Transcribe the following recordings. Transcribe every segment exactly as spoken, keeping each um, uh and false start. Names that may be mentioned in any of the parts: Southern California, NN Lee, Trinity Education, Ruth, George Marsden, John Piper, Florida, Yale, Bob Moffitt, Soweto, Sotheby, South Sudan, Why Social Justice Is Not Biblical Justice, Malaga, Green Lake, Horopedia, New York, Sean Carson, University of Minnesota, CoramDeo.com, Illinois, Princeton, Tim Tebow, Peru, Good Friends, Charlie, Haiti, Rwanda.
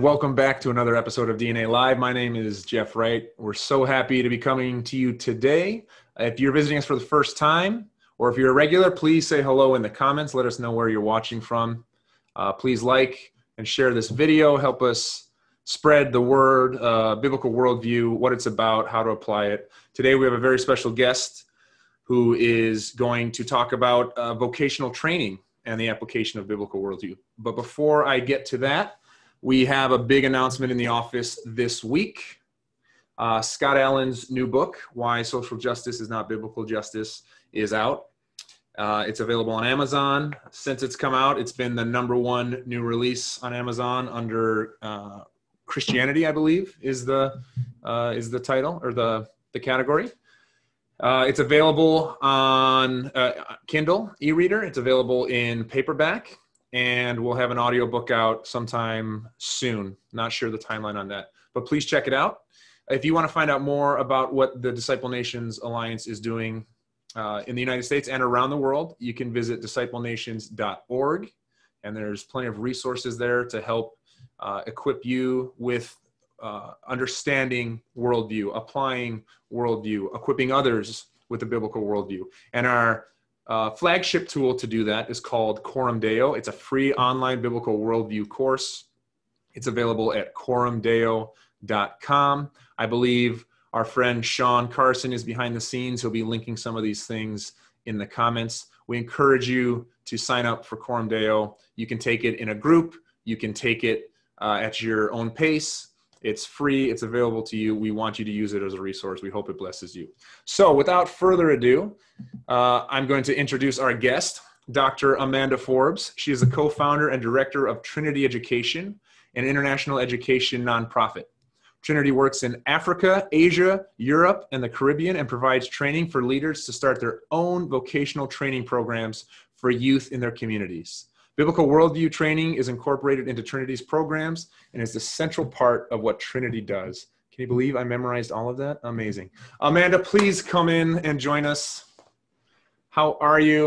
and welcome back to another episode of D N A Live. My name is Jeff Wright. We're so happy to be coming to you today. If you're visiting us for the first time, or if you're a regular, please say hello in the comments. Let us know where you're watching from. Uh, please like and share this video. Help us spread the word, uh, biblical worldview, what it's about, how to apply it. Today we have a very special guest who is going to talk about uh, vocational training and the application of biblical worldview. But before I get to that, we have a big announcement in the office this week. Uh, Scott Allen's new book, Why Social Justice Is Not Biblical Justice, is out. Uh, it's available on Amazon. Since it's come out, it's been the number one new release on Amazon under uh, Christianity, I believe, is the, uh, is the title or the, the category. Uh, it's available on uh, Kindle e-reader. It's available in paperback, and we'll have an audiobook out sometime soon. Not sure the timeline on that, but please check it out. If you want to find out more about what the Disciple Nations Alliance is doing uh, in the United States and around the world, you can visit Disciple Nations dot org, and there's plenty of resources there to help uh, equip you with Uh, understanding worldview, applying worldview, equipping others with a biblical worldview. And our uh, flagship tool to do that is called Coram Deo. It's a free online biblical worldview course. It's available at Coram Deo dot com. I believe our friend Sean Carson is behind the scenes. He'll be linking some of these things in the comments. We encourage you to sign up for Coram Deo. You can take it in a group. You can take it uh, at your own pace. It's free, it's available to you. We want you to use it as a resource. We hope it blesses you. So without further ado, uh, I'm going to introduce our guest, Doctor Amanda Forbes. She is the co-founder and director of Trinity Education, an international education nonprofit. Trinity works in Africa, Asia, Europe, and the Caribbean, and provides training for leaders to start their own vocational training programs for youth in their communities. Biblical worldview training is incorporated into Trinity's programs and is the central part of what Trinity does. Can you believe I memorized all of that? Amazing. Amanda, please come in and join us. How are you?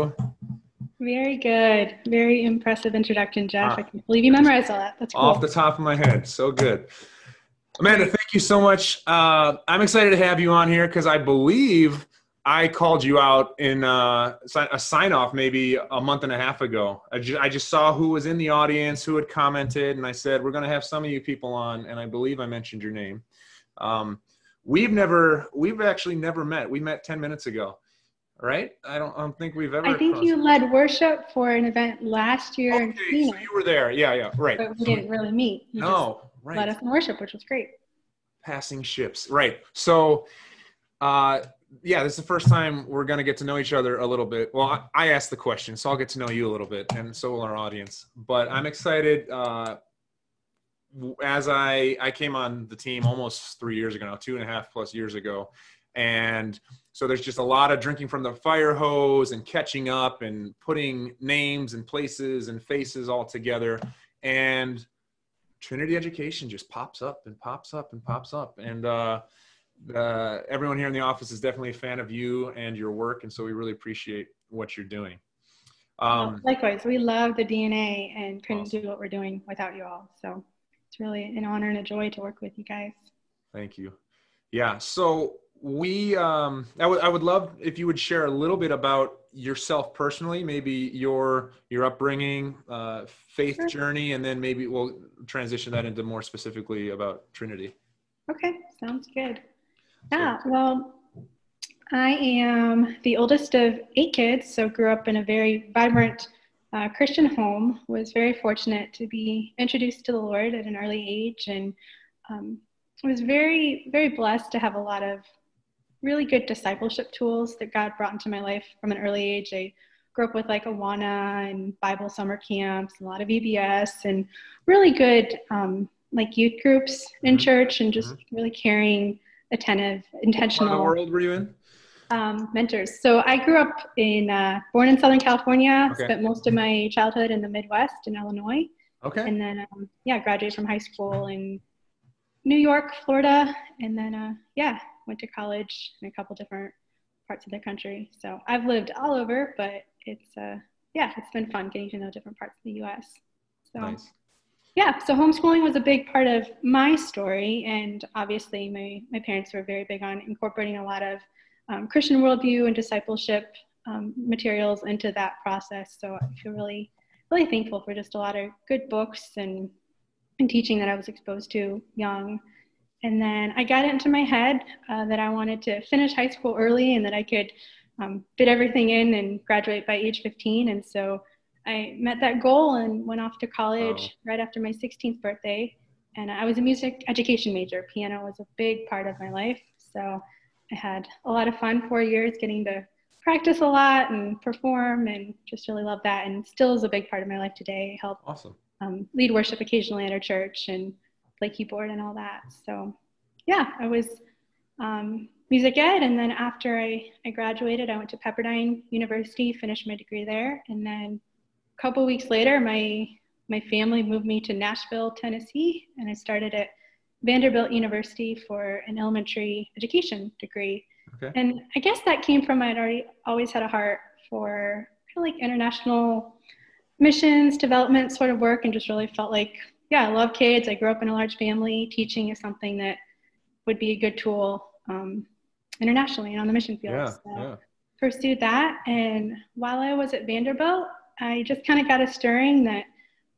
Very good. Very impressive introduction, Jeff. Ah, I can't believe you memorized all that. That's cool. Off the top of my head. So good. Amanda, thank you so much. Uh, I'm excited to have you on here because I believe I called you out in a, a sign-off maybe a month and a half ago. I just, I just saw who was in the audience, who had commented, and I said, we're going to have some of you people on, and I believe I mentioned your name. Um, we've never, we've actually never met. We met ten minutes ago, right? I don't, I don't think we've ever. I think you that. led worship for an event last year. Okay, in Kenya, so you were there. Yeah, yeah, right. But we didn't really meet. You no, just right. led us in worship, which was great. Passing ships, right. So, uh, yeah, this is the first time we're going to get to know each other a little bit. Well, I asked the question, so I'll get to know you a little bit, and so will our audience. But I'm excited. Uh, as I, I came on the team almost three years ago now, two and a half plus years ago. And so there's just a lot of drinking from the fire hose and catching up and putting names and places and faces all together. And Trinity Education just pops up and pops up and pops up. And, uh, Uh, everyone here in the office is definitely a fan of you and your work, and so we really appreciate what you're doing. Um, Likewise, we love the D N A and couldn't awesome. do what we're doing without you all. So it's really an honor and a joy to work with you guys. Thank you. Yeah, so we, um, I, I would love if you would share a little bit about yourself personally, maybe your, your upbringing, uh, faith sure. journey, and then maybe we'll transition that into more specifically about Trinity. Okay, sounds good. Yeah, well, I am the oldest of eight kids, so grew up in a very vibrant uh, Christian home, was very fortunate to be introduced to the Lord at an early age, and um, was very, very blessed to have a lot of really good discipleship tools that God brought into my life from an early age. I grew up with like Awana and Bible summer camps, a lot of E B S, and really good um, like youth groups in church, and just really caring, attentive, intentional. What part of the world were you in? Um, mentors. So I grew up in, uh, born in Southern California, okay. spent most of my childhood in the Midwest in Illinois. Okay. And then, um, yeah, graduated from high school in New York, Florida. And then, uh, yeah, went to college in a couple different parts of the country. So I've lived all over, but it's, uh, yeah, it's been fun getting to know different parts of the U S. So nice. yeah, so homeschooling was a big part of my story. And obviously my, my parents were very big on incorporating a lot of um, Christian worldview and discipleship um, materials into that process. So I feel really, really thankful for just a lot of good books and, and teaching that I was exposed to young. And then I got it into my head uh, that I wanted to finish high school early and that I could um, fit everything in and graduate by age fifteen. And so I met that goal and went off to college wow. right after my sixteenth birthday. And I was a music education major. Piano was a big part of my life. So I had a lot of fun four years getting to practice a lot and perform, and just really love that. And still is a big part of my life today. I help awesome. um, lead worship occasionally at our church and play keyboard and all that. So yeah, I was um, music ed. And then after I, I graduated, I went to Pepperdine University, finished my degree there. And then a couple weeks later, my, my family moved me to Nashville, Tennessee, and I started at Vanderbilt University for an elementary education degree. Okay. And I guess that came from, I'd already always had a heart for kind of like international missions, development sort of work, and just really felt like, yeah, I love kids. I grew up in a large family. Teaching is something that would be a good tool um, internationally and on the mission field. Yeah, so yeah. Pursued that. And while I was at Vanderbilt, I just kind of got a stirring that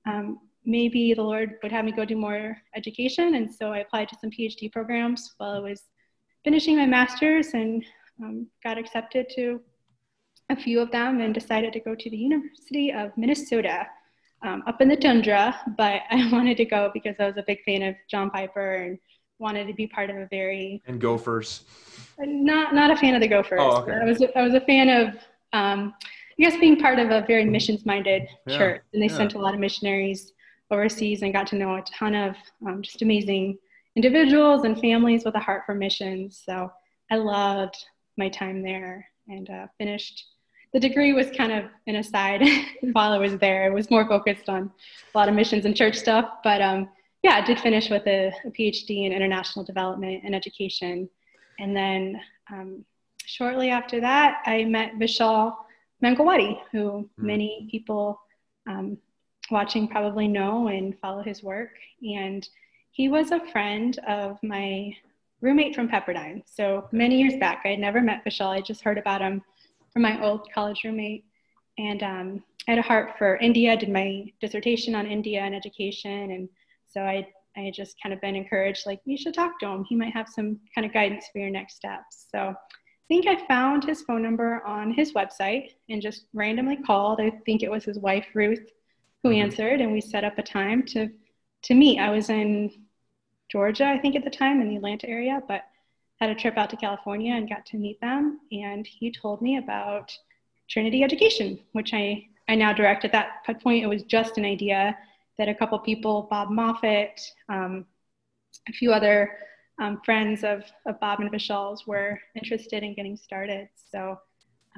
um, maybe the Lord would have me go do more education. And so I applied to some PhD programs while I was finishing my master's, and um, got accepted to a few of them and decided to go to the University of Minnesota um, up in the tundra. But I wanted to go because I was a big fan of John Piper and wanted to be part of a very... And Gophers. Not not a fan of the Gophers. Oh, okay. I was, I was a fan of... Um, I guess being part of a very missions-minded yeah, church, and they yeah. sent a lot of missionaries overseas, and got to know a ton of um, just amazing individuals and families with a heart for missions. So I loved my time there, and uh, finished. The degree was kind of an aside while I was there. It was more focused on a lot of missions and church stuff, but um, yeah, I did finish with a, a PhD in international development and education. And then um, shortly after that, I met Vishal Mangalwadi, who many people um, watching probably know and follow his work. And he was a friend of my roommate from Pepperdine. So many years back, I had never met Vishal. I just heard about him from my old college roommate. And um, I had a heart for India, did my dissertation on India and education. And so I, I had just kind of been encouraged, like, you should talk to him. He might have some kind of guidance for your next steps. So I think I found his phone number on his website and just randomly called. I think it was his wife, Ruth, who answered, and we set up a time to, to meet. I was in Georgia, I think at the time, in the Atlanta area, but had a trip out to California and got to meet them. And he told me about Trinity Education, which I, I now direct. At that point, it was just an idea that a couple people, Bob Moffitt, um, a few other Um, friends of, of Bob and Vishal's, were interested in getting started. So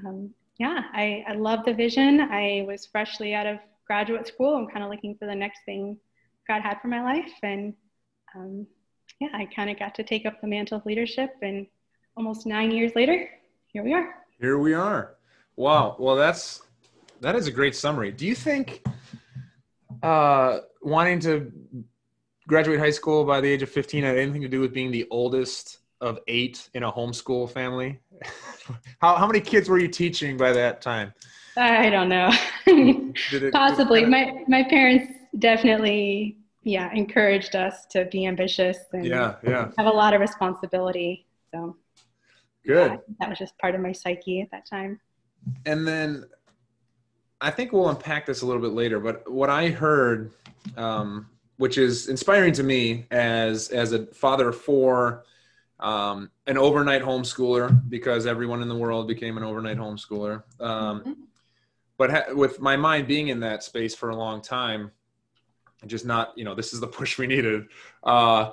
um, yeah, I, I love the vision. I was freshly out of graduate school and kind of looking for the next thing God had for my life. And um, yeah, I kind of got to take up the mantle of leadership, and almost nine years later, here we are. Here we are. Wow. Well, that's, that is a great summary. Do you think uh, wanting to graduate high school by the age of fifteen had anything to do with being the oldest of eight in a homeschool family? how, how many kids were you teaching by that time? I don't know. did it, Possibly. Did it kinda... My, my parents definitely, yeah, encouraged us to be ambitious and yeah, yeah. have a lot of responsibility. So good. Yeah, that was just part of my psyche at that time. And then I think we'll unpack this a little bit later, but what I heard, um, which is inspiring to me as, as a father of four, um, an overnight homeschooler, because everyone in the world became an overnight homeschooler. Um, mm-hmm. But ha with my mind being in that space for a long time, just not, you know, this is the push we needed. Uh,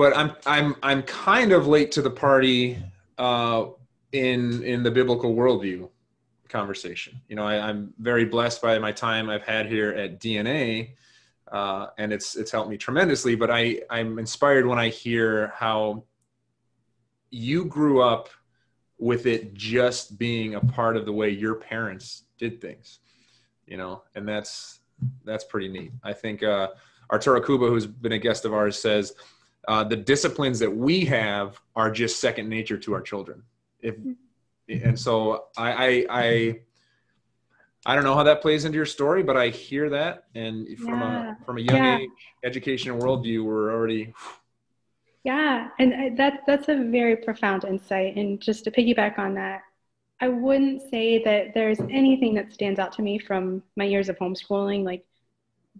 but I'm, I'm, I'm kind of late to the party uh, in, in the biblical worldview conversation. You know, I, I'm very blessed by my time I've had here at D N A, Uh, and it's, it's helped me tremendously, but I, I'm inspired when I hear how you grew up with it just being a part of the way your parents did things, you know, and that's, That's pretty neat. I think uh, Arturo Cuba, who's been a guest of ours, says uh, the disciplines that we have are just second nature to our children. If, and so I, I, I, I don't know how that plays into your story, but I hear that. And from, yeah. a, from a young yeah. age, education worldview, we're already... Yeah, and that, that's a very profound insight. And just to piggyback on that, I wouldn't say that there's anything that stands out to me from my years of homeschooling, like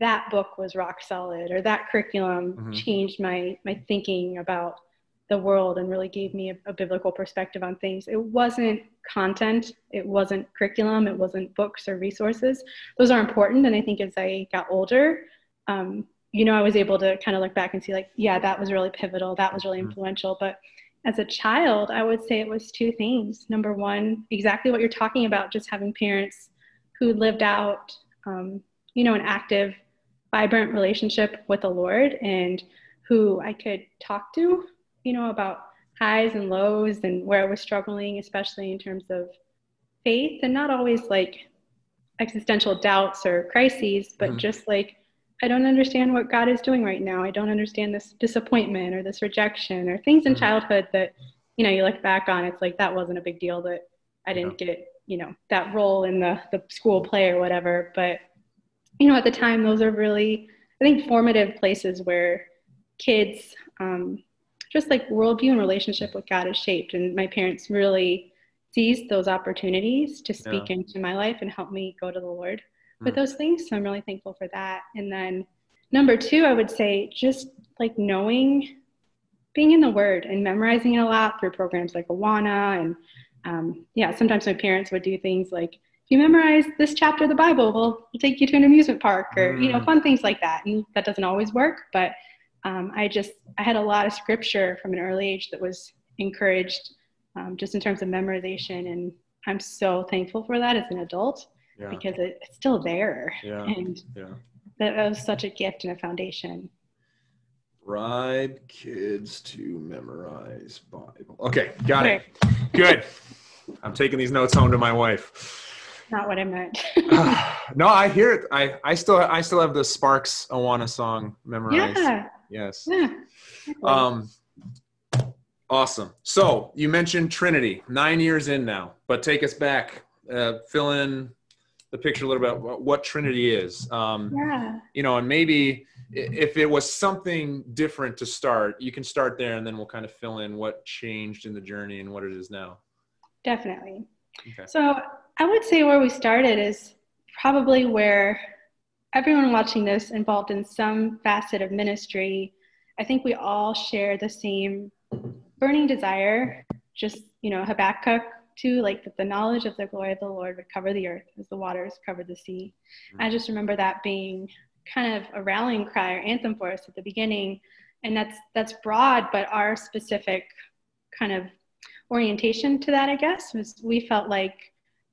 that book was rock solid or that curriculum mm-hmm. changed my, my thinking about the world and really gave me a, a biblical perspective on things. It wasn't content, it wasn't curriculum, it wasn't books or resources. Those are important, and I think as I got older, um, you know, I was able to kind of look back and see like, yeah, that was really pivotal, that was really influential. But as a child, I would say it was two things. Number one, exactly what you're talking about, just having parents who lived out, um, you know, an active, vibrant relationship with the Lord and who I could talk to, you know, about highs and lows and where I was struggling, especially in terms of faith, and not always like existential doubts or crises, but mm-hmm. just like, I don't understand what God is doing right now. I don't understand this disappointment or this rejection or things in childhood that, you know, you look back on, it's like, that wasn't a big deal that I didn't get, you know, that role in the, the school play or whatever. But, you know, at the time, those are really, I think, formative places where kids, um, just like worldview and relationship with God is shaped. And my parents really seized those opportunities to speak yeah. into my life and help me go to the Lord with those things. So I'm really thankful for that. And then number two, I would say just like knowing, being in the Word and memorizing it a lot through programs like Awana. And um, yeah, sometimes my parents would do things like, if you memorize this chapter of the Bible, we'll take you to an amusement park or, mm. you know, fun things like that. And that doesn't always work, but um, I just, I had a lot of scripture from an early age that was encouraged um, just in terms of memorization. And I'm so thankful for that as an adult. Yeah. Because it, it's still there. Yeah. And yeah. That, that was such a gift and a foundation. Bribe kids to memorize Bible. Okay, got okay. it. Good. I'm taking these notes home to my wife. Not what I meant. uh, no, I hear it. I, I still I still have the Sparks Awana song memorized. Yeah. Yes. Yeah. Um awesome. So you mentioned Trinity, nine years in now, but take us back. Uh, fill in the picture a little bit about what Trinity is, um, yeah. you know, and maybe if it was something different to start, you can start there and then we'll kind of fill in what changed in the journey and what it is now. Definitely. Okay. So I would say where we started is probably where everyone watching this involved in some facet of ministry. I think we all share the same burning desire, just, you know, Habakkuk, to like that the knowledge of the glory of the Lord would cover the earth as the waters covered the sea. Mm-hmm. I just remember that being kind of a rallying cry or anthem for us at the beginning. And that's, that's broad, but our specific kind of orientation to that, I guess, was we felt like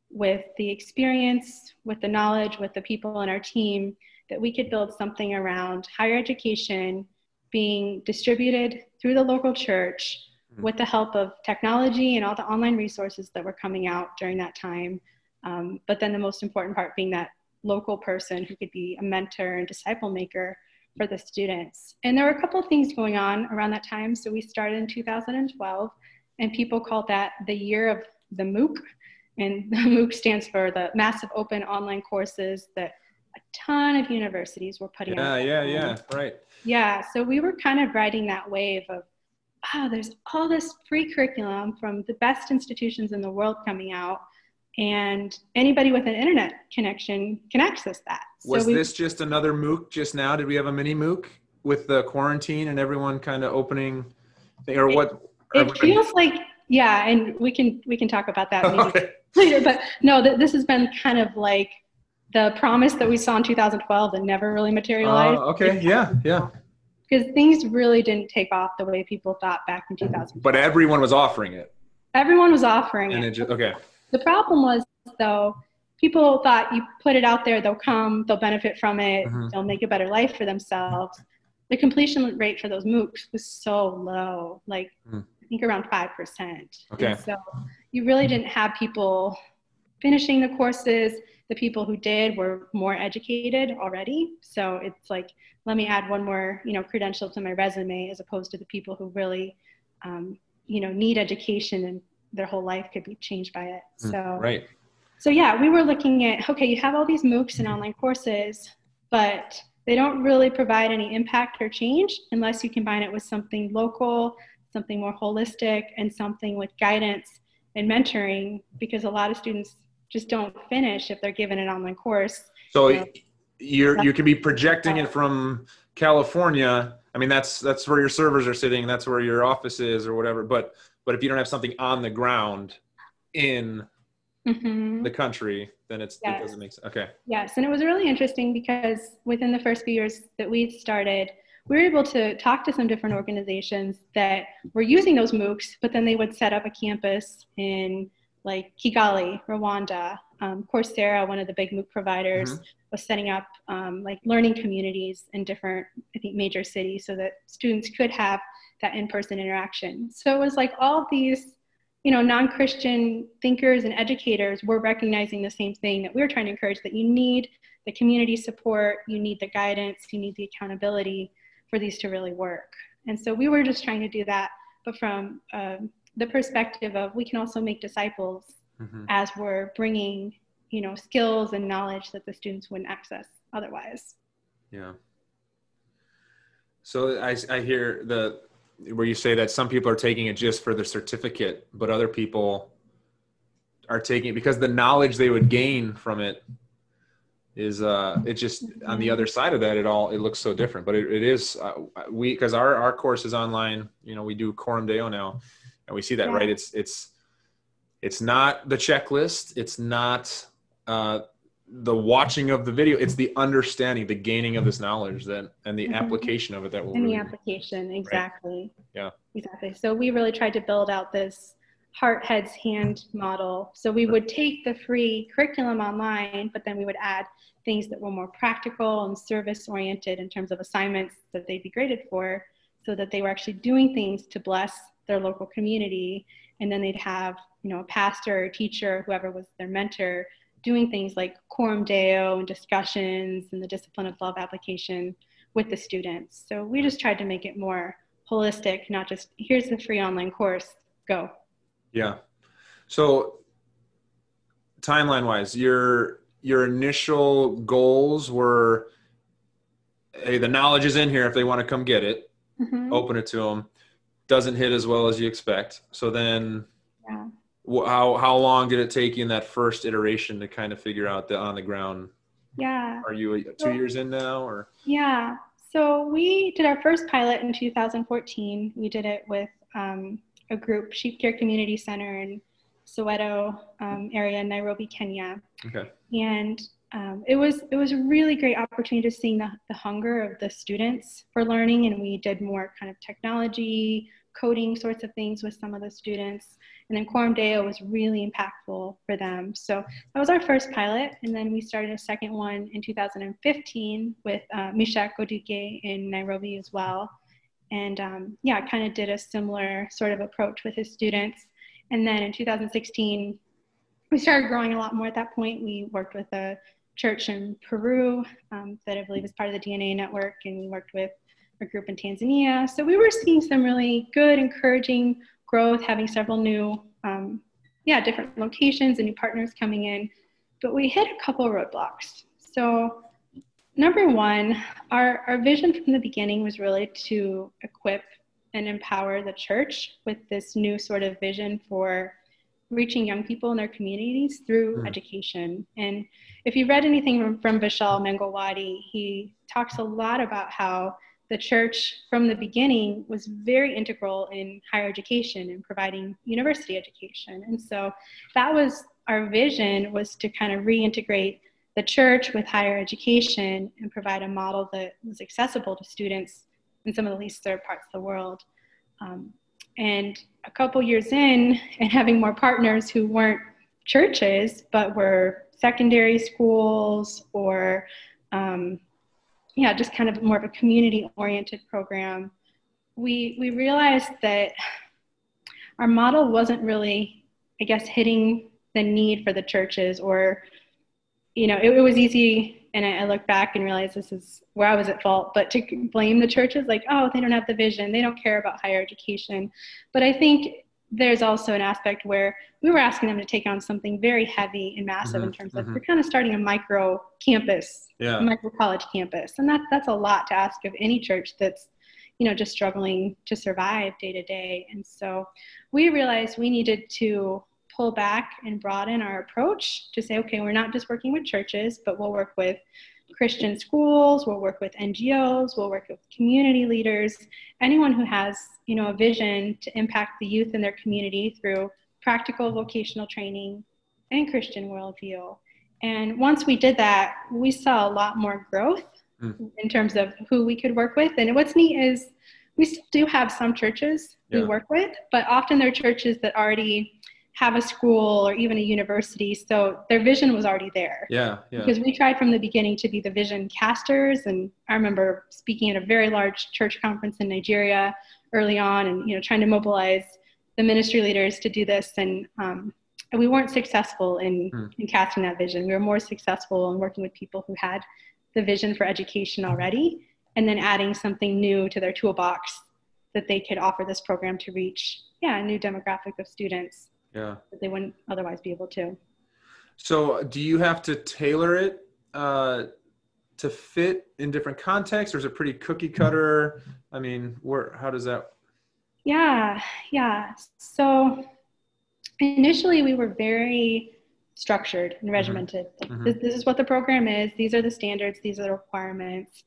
with the experience, with the knowledge, with the people in our team, that we could build something around higher education being distributed through the local church with the help of technology and all the online resources that were coming out during that time. Um, but then the most important part being that local person who could be a mentor and disciple maker for the students. And there were a couple of things going on around that time. So we started in two thousand twelve, and people called that the year of the MOOC. And the MOOC stands for the massive open online courses that a ton of universities were putting out. Yeah, yeah, yeah, right. Yeah, so we were kind of riding that wave of, wow, there's all this free curriculum from the best institutions in the world coming out, and anybody with an internet connection can access that. Was this just another MOOC just now? Did we have a mini MOOC with the quarantine and everyone kind of opening thing, or what? It feels like, yeah, and we can we can talk about that maybe later, but no, th this has been kind of like the promise that we saw in two thousand twelve that never really materialized. Uh, okay, yeah, yeah. Because things really didn't take off the way people thought back in two thousand. But everyone was offering it. Everyone was offering and it. it just, okay. The problem was, though, people thought you put it out there, they'll come, they'll benefit from it, mm-hmm. they'll make a better life for themselves. The completion rate for those MOOCs was so low, like mm-hmm. I think around five percent. Okay. And so you really didn't have people finishing the courses. the people who did were more educated already. So it's like, let me add one more, you know, credential to my resume, as opposed to the people who really, um, you know, need education and their whole life could be changed by it. So, right. So yeah, we were looking at, okay, you have all these MOOCs and online courses, but they don't really provide any impact or change unless you combine it with something local, something more holistic, and something with guidance and mentoring, because a lot of students just don't finish if they're given an online course. So you know, you're, you could be projecting it from California. I mean, that's, that's where your servers are sitting. That's where your office is or whatever. But, but if you don't have something on the ground in mm-hmm. the country, then it's, yes. it doesn't make sense. Okay. Yes. And it was really interesting because within the first few years that we started, we were able to talk to some different organizations that were using those MOOCs, but then they would set up a campus in like Kigali, Rwanda. Um, Coursera, one of the big MOOC providers, mm-hmm. was setting up um, like learning communities in different, I think, major cities so that students could have that in-person interaction. So it was like all these, you know, non-Christian thinkers and educators were recognizing the same thing that we were trying to encourage, that you need the community support, you need the guidance, you need the accountability for these to really work. And so we were just trying to do that, but from um, the perspective of we can also make disciples mm-hmm. as we're bringing, you know, skills and knowledge that the students wouldn't access otherwise. Yeah. So I, I hear the, where you say that some people are taking it just for the certificate, but other people are taking it because the knowledge they would gain from it is uh it just mm-hmm. on the other side of that, it all it looks so different. But it, it is uh, we because our our course is online. You know, we do Coram Deo now, and we see that yeah. right. It's it's it's not the checklist. It's not uh, the watching of the video. It's the understanding, the gaining of this knowledge, that and the mm-hmm. application of it. That will and really, the application exactly. Right? Yeah, exactly. So we really tried to build out this heart, heads, hand model. So we would take the free curriculum online, but then we would add things that were more practical and service oriented in terms of assignments that they'd be graded for, so that they were actually doing things to bless their local community. And then they'd have, you know, a pastor or teacher, whoever was their mentor, doing things like Coram Deo and discussions and the discipline of love application with the students. So we just tried to make it more holistic, not just here's the free online course, go. Yeah. So timeline wise, your, your initial goals were, hey, the knowledge is in here. If they want to come get it, mm-hmm. open it to them. Doesn't hit as well as you expect. So then yeah. how, how long did it take you in that first iteration to kind of figure out the on the ground? Yeah. Are you a, two years in now or? Yeah. So we did our first pilot in two thousand fourteen. We did it with, um, a group, Sheep Care Community Center in Soweto um, area, Nairobi, Kenya. Okay. And um, it was it was a really great opportunity to see the, the hunger of the students for learning, and we did more kind of technology, coding sorts of things with some of the students. And then Coram Deo was really impactful for them. So that was our first pilot, and then we started a second one in two thousand fifteen with uh, Misha Koduke in Nairobi as well. And um, yeah, kind of did a similar sort of approach with his students. And then in two thousand sixteen, we started growing a lot more at that point. We worked with a church in Peru um, that I believe is part of the D N A network, and we worked with a group in Tanzania. So we were seeing some really good, encouraging growth, having several new, um, yeah, different locations and new partners coming in. But we hit a couple roadblocks. So number one, our, our vision from the beginning was really to equip and empower the church with this new sort of vision for reaching young people in their communities through mm. education. And if you read anything from, from Vishal Mangalwadi, he talks a lot about how the church from the beginning was very integral in higher education and providing university education. And so that was our vision, was to kind of reintegrate the church with higher education and provide a model that was accessible to students in some of the least served parts of the world. Um, and a couple years in, and having more partners who weren't churches, but were secondary schools or, um, yeah, just kind of more of a community-oriented program, we, we realized that our model wasn't really, I guess, hitting the need for the churches or you know, it, it was easy, and I, I look back and realize this is where I was at fault, but to blame the churches, like, oh, they don't have the vision, they don't care about higher education. But I think there's also an aspect where we were asking them to take on something very heavy and massive, mm-hmm, in terms of, mm-hmm, we're kind of starting a micro campus, yeah. a micro college campus. And that, that's a lot to ask of any church that's, you know, just struggling to survive day to day. And so we realized we needed to pull back and broaden our approach to say, okay, we're not just working with churches, but we'll work with Christian schools, we'll work with N G Os, we'll work with community leaders, anyone who has, you know, a vision to impact the youth in their community through practical vocational training and Christian worldview. And once we did that, we saw a lot more growth mm. in terms of who we could work with. And what's neat is we still do have some churches yeah. we work with, but often they're churches that already have a school or even a university, so their vision was already there. Yeah, yeah. Because we tried from the beginning to be the vision casters, and I remember speaking at a very large church conference in Nigeria early on, and you know, trying to mobilize the ministry leaders to do this, and um, and we weren't successful in, hmm. in casting that vision. We were more successful in working with people who had the vision for education already, and then adding something new to their toolbox that they could offer this program to reach, yeah, a new demographic of students. Yeah, that they wouldn't otherwise be able to. So do you have to tailor it uh, to fit in different contexts, or is it pretty cookie cutter? I mean, where, how does that? Yeah, yeah. So initially we were very structured and regimented. Mm-hmm. Mm-hmm. This, this is what the program is. These are the standards. These are the requirements.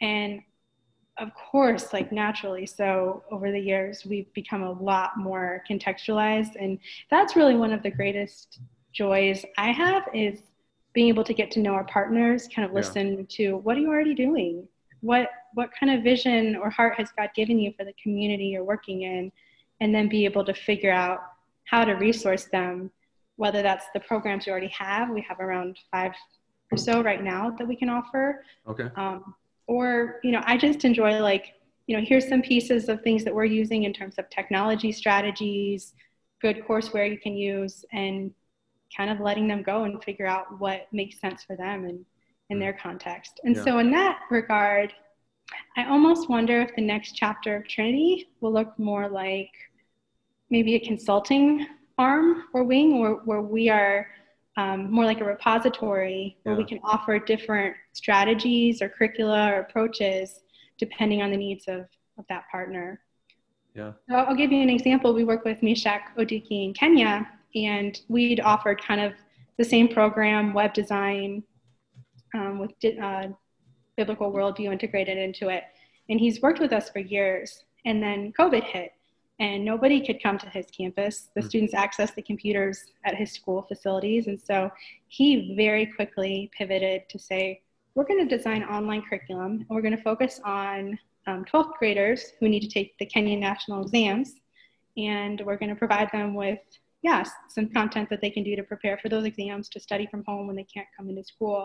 And of course, like naturally, so over the years, we've become a lot more contextualized. And that's really one of the greatest joys I have, is being able to get to know our partners, kind of listen yeah. to what are you already doing? What what kind of vision or heart has God given you for the community you're working in? And then be able to figure out how to resource them, whether that's the programs you already have. We have around five or so right now that we can offer. Okay. Um, Or, you know, I just enjoy, like, you know, here's some pieces of things that we're using in terms of technology strategies, good courseware you can use, and kind of letting them go and figure out what makes sense for them and in their context. And yeah. so in that regard, I almost wonder if the next chapter of Trinity will look more like maybe a consulting arm or wing, or where we are Um, more like a repository where yeah. we can offer different strategies or curricula or approaches depending on the needs of, of that partner. Yeah. So I'll give you an example. We work with Meshach Odiki in Kenya, and we'd offered kind of the same program, web design um, with uh, biblical worldview integrated into it. And he's worked with us for years, and then COVID hit. And nobody could come to his campus. The mm. students accessed the computers at his school facilities. And so he very quickly pivoted to say, we're going to design online curriculum, and we're going to focus on um, twelfth graders who need to take the Kenyan national exams. And we're going to provide them with, yes, some content that they can do to prepare for those exams, to study from home when they can't come into school.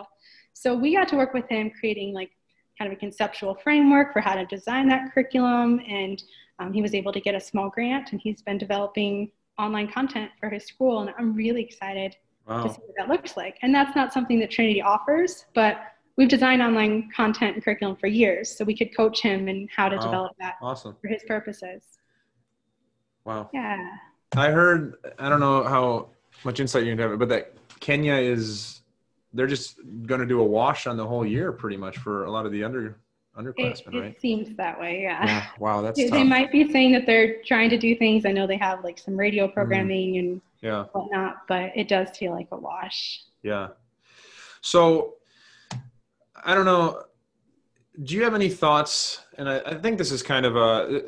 So we got to work with him creating, like, kind of a conceptual framework for how to design that curriculum. And um, he was able to get a small grant, and he's been developing online content for his school. And I'm really excited wow. to see what that looks like. And that's not something that Trinity offers, but we've designed online content and curriculum for years. So we could coach him in how to wow. develop that awesome. For his purposes. Wow. Yeah. I heard, I don't know how much insight you can have, but that Kenya is, they're just going to do a wash on the whole year pretty much for a lot of the under underclassmen, it, it right? It seems that way, yeah. yeah. Wow, that's they, tough. They might be saying that they're trying to do things. I know they have, like, some radio programming mm. and yeah. whatnot, but it does feel like a wash. Yeah. So, I don't know. Do you have any thoughts? And I, I think this is kind of a,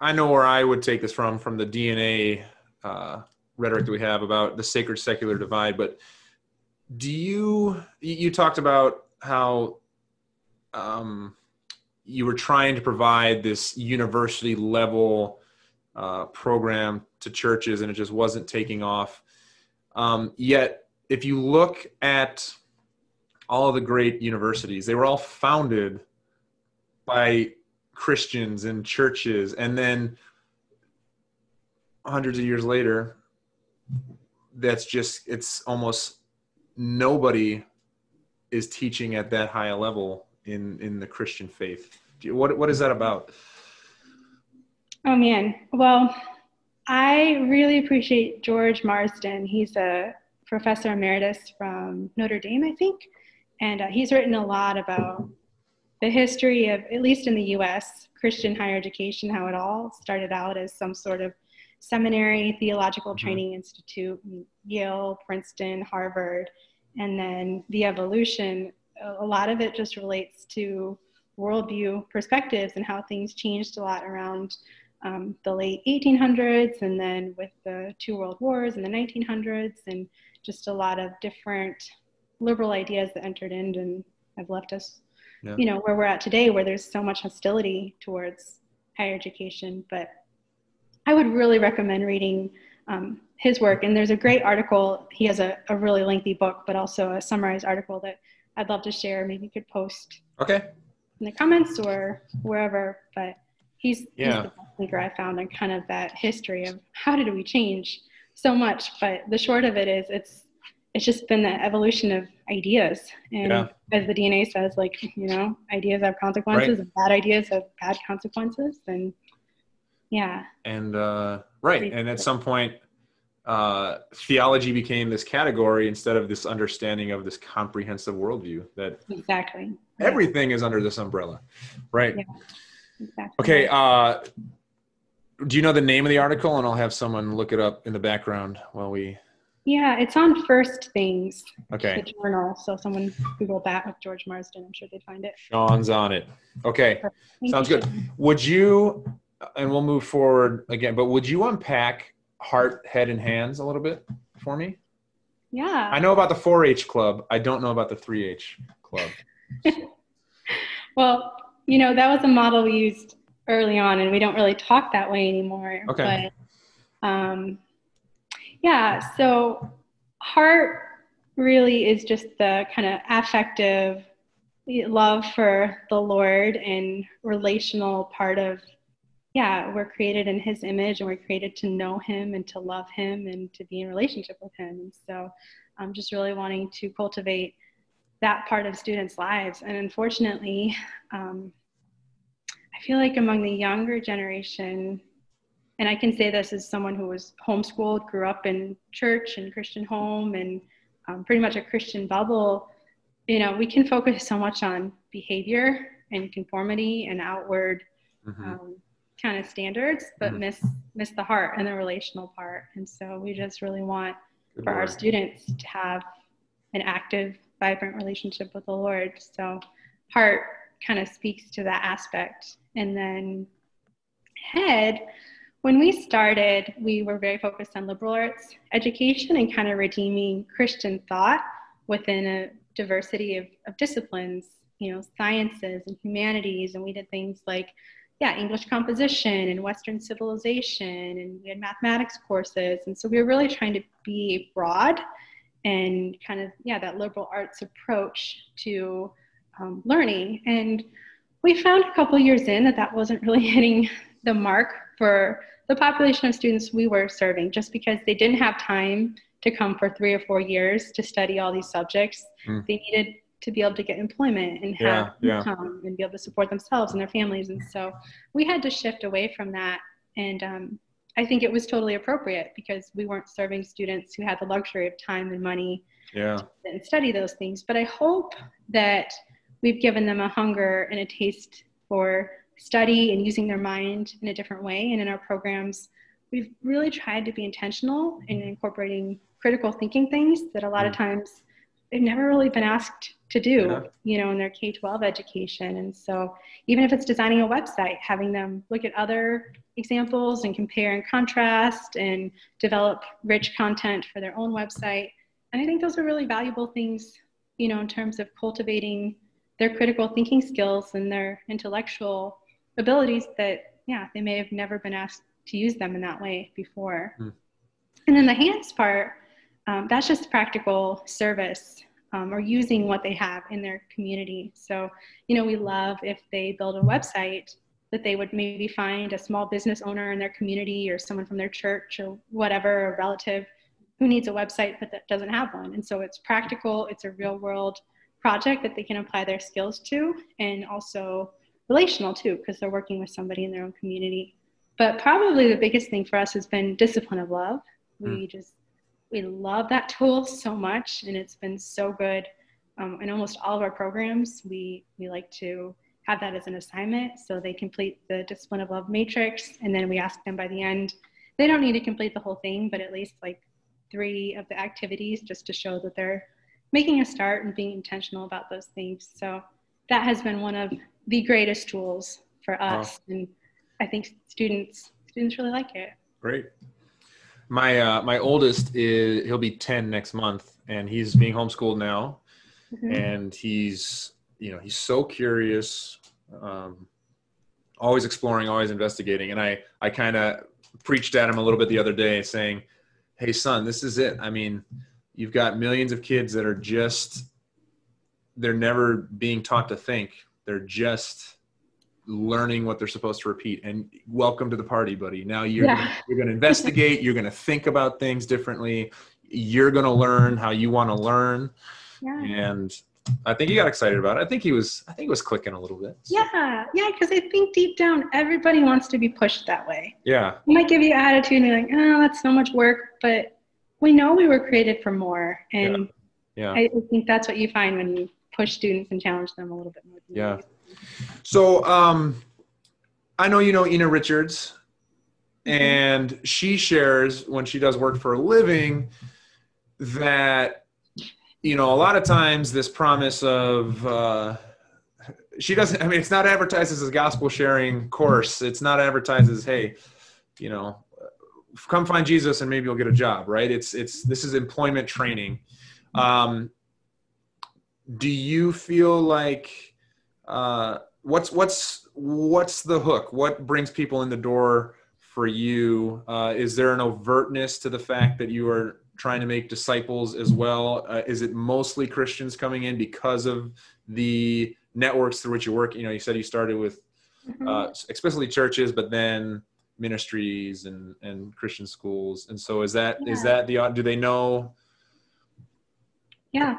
I know where I would take this from, from the D N A uh, rhetoric that we have about the sacred secular divide, but do you, you talked about how um, you were trying to provide this university level uh, program to churches, and it just wasn't taking off. Um, yet, if you look at all of the great universities, they were all founded by Christians and churches. And then hundreds of years later, that's just, it's almost nobody is teaching at that high a level in, in the Christian faith? Do you, what, what is that about? Oh, man. Well, I really appreciate George Marsden. He's a professor emeritus from Notre Dame, I think. And uh, he's written a lot about the history of, at least in the U S, Christian higher education, how it all started out as some sort of seminary, theological training institute, Yale, Princeton, Harvard, and then the evolution. A lot of it just relates to worldview perspectives and how things changed a lot around um, the late eighteen hundreds, and then with the two world wars in the nineteen hundreds, and just a lot of different liberal ideas that entered in and have left us, yeah. you know, where we're at today, where there's so much hostility towards higher education. But I would really recommend reading um, his work. And there's a great article. He has a, a really lengthy book, but also a summarized article that I'd love to share. Maybe you could post okay. in the comments or wherever. But he's, yeah. he's the best thinker I found on kind of that history of how did we change so much. But the short of it is it's it's just been the evolution of ideas. And yeah. as the D N A says, like, you know, ideas have consequences, right. and bad ideas have bad consequences. And yeah. And uh, right. And at some point, uh, theology became this category instead of this understanding of this comprehensive worldview that exactly everything yeah. is under this umbrella. Right. Yeah. Exactly. Okay. Uh, do you know the name of the article? And I'll have someone look it up in the background while we... Yeah, it's on First Things, okay. the journal. So someone Google that with George Marsden. I'm sure they'd find it. Sean's on it. Okay, sounds good. Would you, and we'll move forward again, but would you unpack heart, head, and hands a little bit for me? Yeah. I know about the four H club. I don't know about the three H club. Well, you know, that was a model we used early on, and we don't really talk that way anymore. Okay. But, um, yeah, so heart really is just the kind of affective love for the Lord and relational part of, yeah, we're created in his image and we're created to know him and to love him and to be in relationship with him. And so I'm just really wanting to cultivate that part of students' lives. And unfortunately, um, I feel like among the younger generation, and I can say this as someone who was homeschooled, grew up in church and Christian home and um, pretty much a Christian bubble, you know, we can focus so much on behavior and conformity and outward mm-hmm. um, kind of standards, but mm-hmm. miss, miss the heart and the relational part. And so we just really want Good for Lord. Our students to have an active, vibrant relationship with the Lord. So heart kind of speaks to that aspect. And then head, when we started, we were very focused on liberal arts education and kind of redeeming Christian thought within a diversity of, of disciplines, you know, sciences and humanities. And we did things like, yeah, English composition and Western civilization, and we had mathematics courses. And so we were really trying to be broad and kind of, yeah, that liberal arts approach to um, learning. And we found a couple years in that that wasn't really hitting the mark for the population of students we were serving, just because they didn't have time to come for three or four years to study all these subjects. Mm. They needed to be able to get employment and have yeah, income yeah. and be able to support themselves and their families. And so we had to shift away from that. And um, I think it was totally appropriate because we weren't serving students who had the luxury of time and money yeah. to study those things. But I hope that we've given them a hunger and a taste for study and using their mind in a different way. And in our programs, we've really tried to be intentional in incorporating critical thinking things that a lot of times they've never really been asked to do, yeah. you know, in their K twelve education. And so even if it's designing a website, having them look at other examples and compare and contrast and develop rich content for their own website. And I think those are really valuable things, you know, in terms of cultivating their critical thinking skills and their intellectual abilities that, yeah, they may have never been asked to use them in that way before. Mm. And then the hands part, um, that's just practical service um, or using what they have in their community. So, you know, we love if they build a website that they would maybe find a small business owner in their community or someone from their church or whatever, a relative who needs a website but that doesn't have one. And so it's practical, it's a real world project that they can apply their skills to, and also relational too, because they're working with somebody in their own community. But probably the biggest thing for us has been discipline of love. We mm. just, we love that tool so much, and it's been so good. Um, in almost all of our programs, we, we like to have that as an assignment. So they complete the discipline of love matrix, and then we ask them by the end, they don't need to complete the whole thing, but at least like three of the activities, just to show that they're making a start and being intentional about those things. So that has been one of the greatest tools for us. Wow. And I think students, students really like it. Great. My, uh, my oldest is, he'll be ten next month, and he's being homeschooled now. Mm-hmm. And he's, you know, he's so curious, um, always exploring, always investigating. And I, I kind of preached at him a little bit the other day, saying, hey son, this is it. I mean, you've got millions of kids that are just, they're never being taught to think. They're just learning what they're supposed to repeat, and welcome to the party, buddy. Now you're, yeah. gonna, you're going to investigate, you're going to think about things differently. You're going to learn how you want to learn. Yeah. And I think he got excited about it. I think he was, I think it was clicking a little bit. So. Yeah. Yeah. Cause I think deep down, everybody wants to be pushed that way. Yeah. It might give you an attitude and you're like, oh, that's so much work, but we know we were created for more. And yeah. Yeah. I think that's what you find when you push students and challenge them a little bit more. Than yeah. You. So, um, I know, you know, Ina Richards, and she shares when she does Work for a Living that, you know, a lot of times this promise of, uh, she doesn't, I mean, it's not advertised as a gospel sharing course. It's not advertised as, hey, you know, come find Jesus and maybe you'll get a job, right? It's, it's, this is employment training. Um, do you feel like, uh, what's, what's, what's the hook? What brings people in the door for you? Uh, is there an overtness to the fact that you are trying to make disciples as well? Uh, is it mostly Christians coming in because of the networks through which you work? You know, you said you started with uh, explicitly churches, but then ministries and, and Christian schools. And so is that, yeah. is that the, do they know yeah.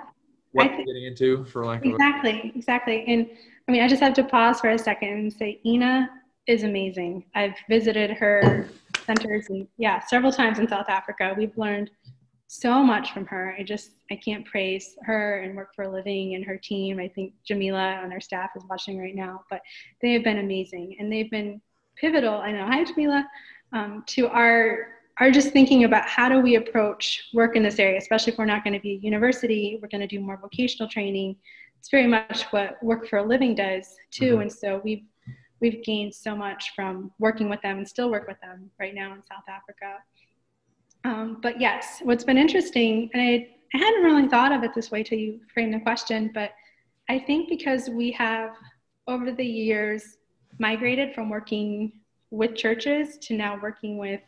what they're getting into, for lack of Exactly, exactly. And I mean, I just have to pause for a second and say, Ina is amazing. I've visited her centers and yeah, several times in South Africa. We've learned so much from her. I just, I can't praise her and Work for a Living and her team. I think Jamila on her staff is watching right now, but they have been amazing, and they've been pivotal. I know, hi Jamila, um, to our, our just thinking about how do we approach work in this area, especially if we're not gonna be a university, we're gonna do more vocational training. It's very much what Work for a Living does too. Mm-hmm. And so we've, we've gained so much from working with them and still work with them right now in South Africa. Um, but yes, what's been interesting, and I, I hadn't really thought of it this way till you framed the question, but I think because we have over the years migrated from working with churches to now working with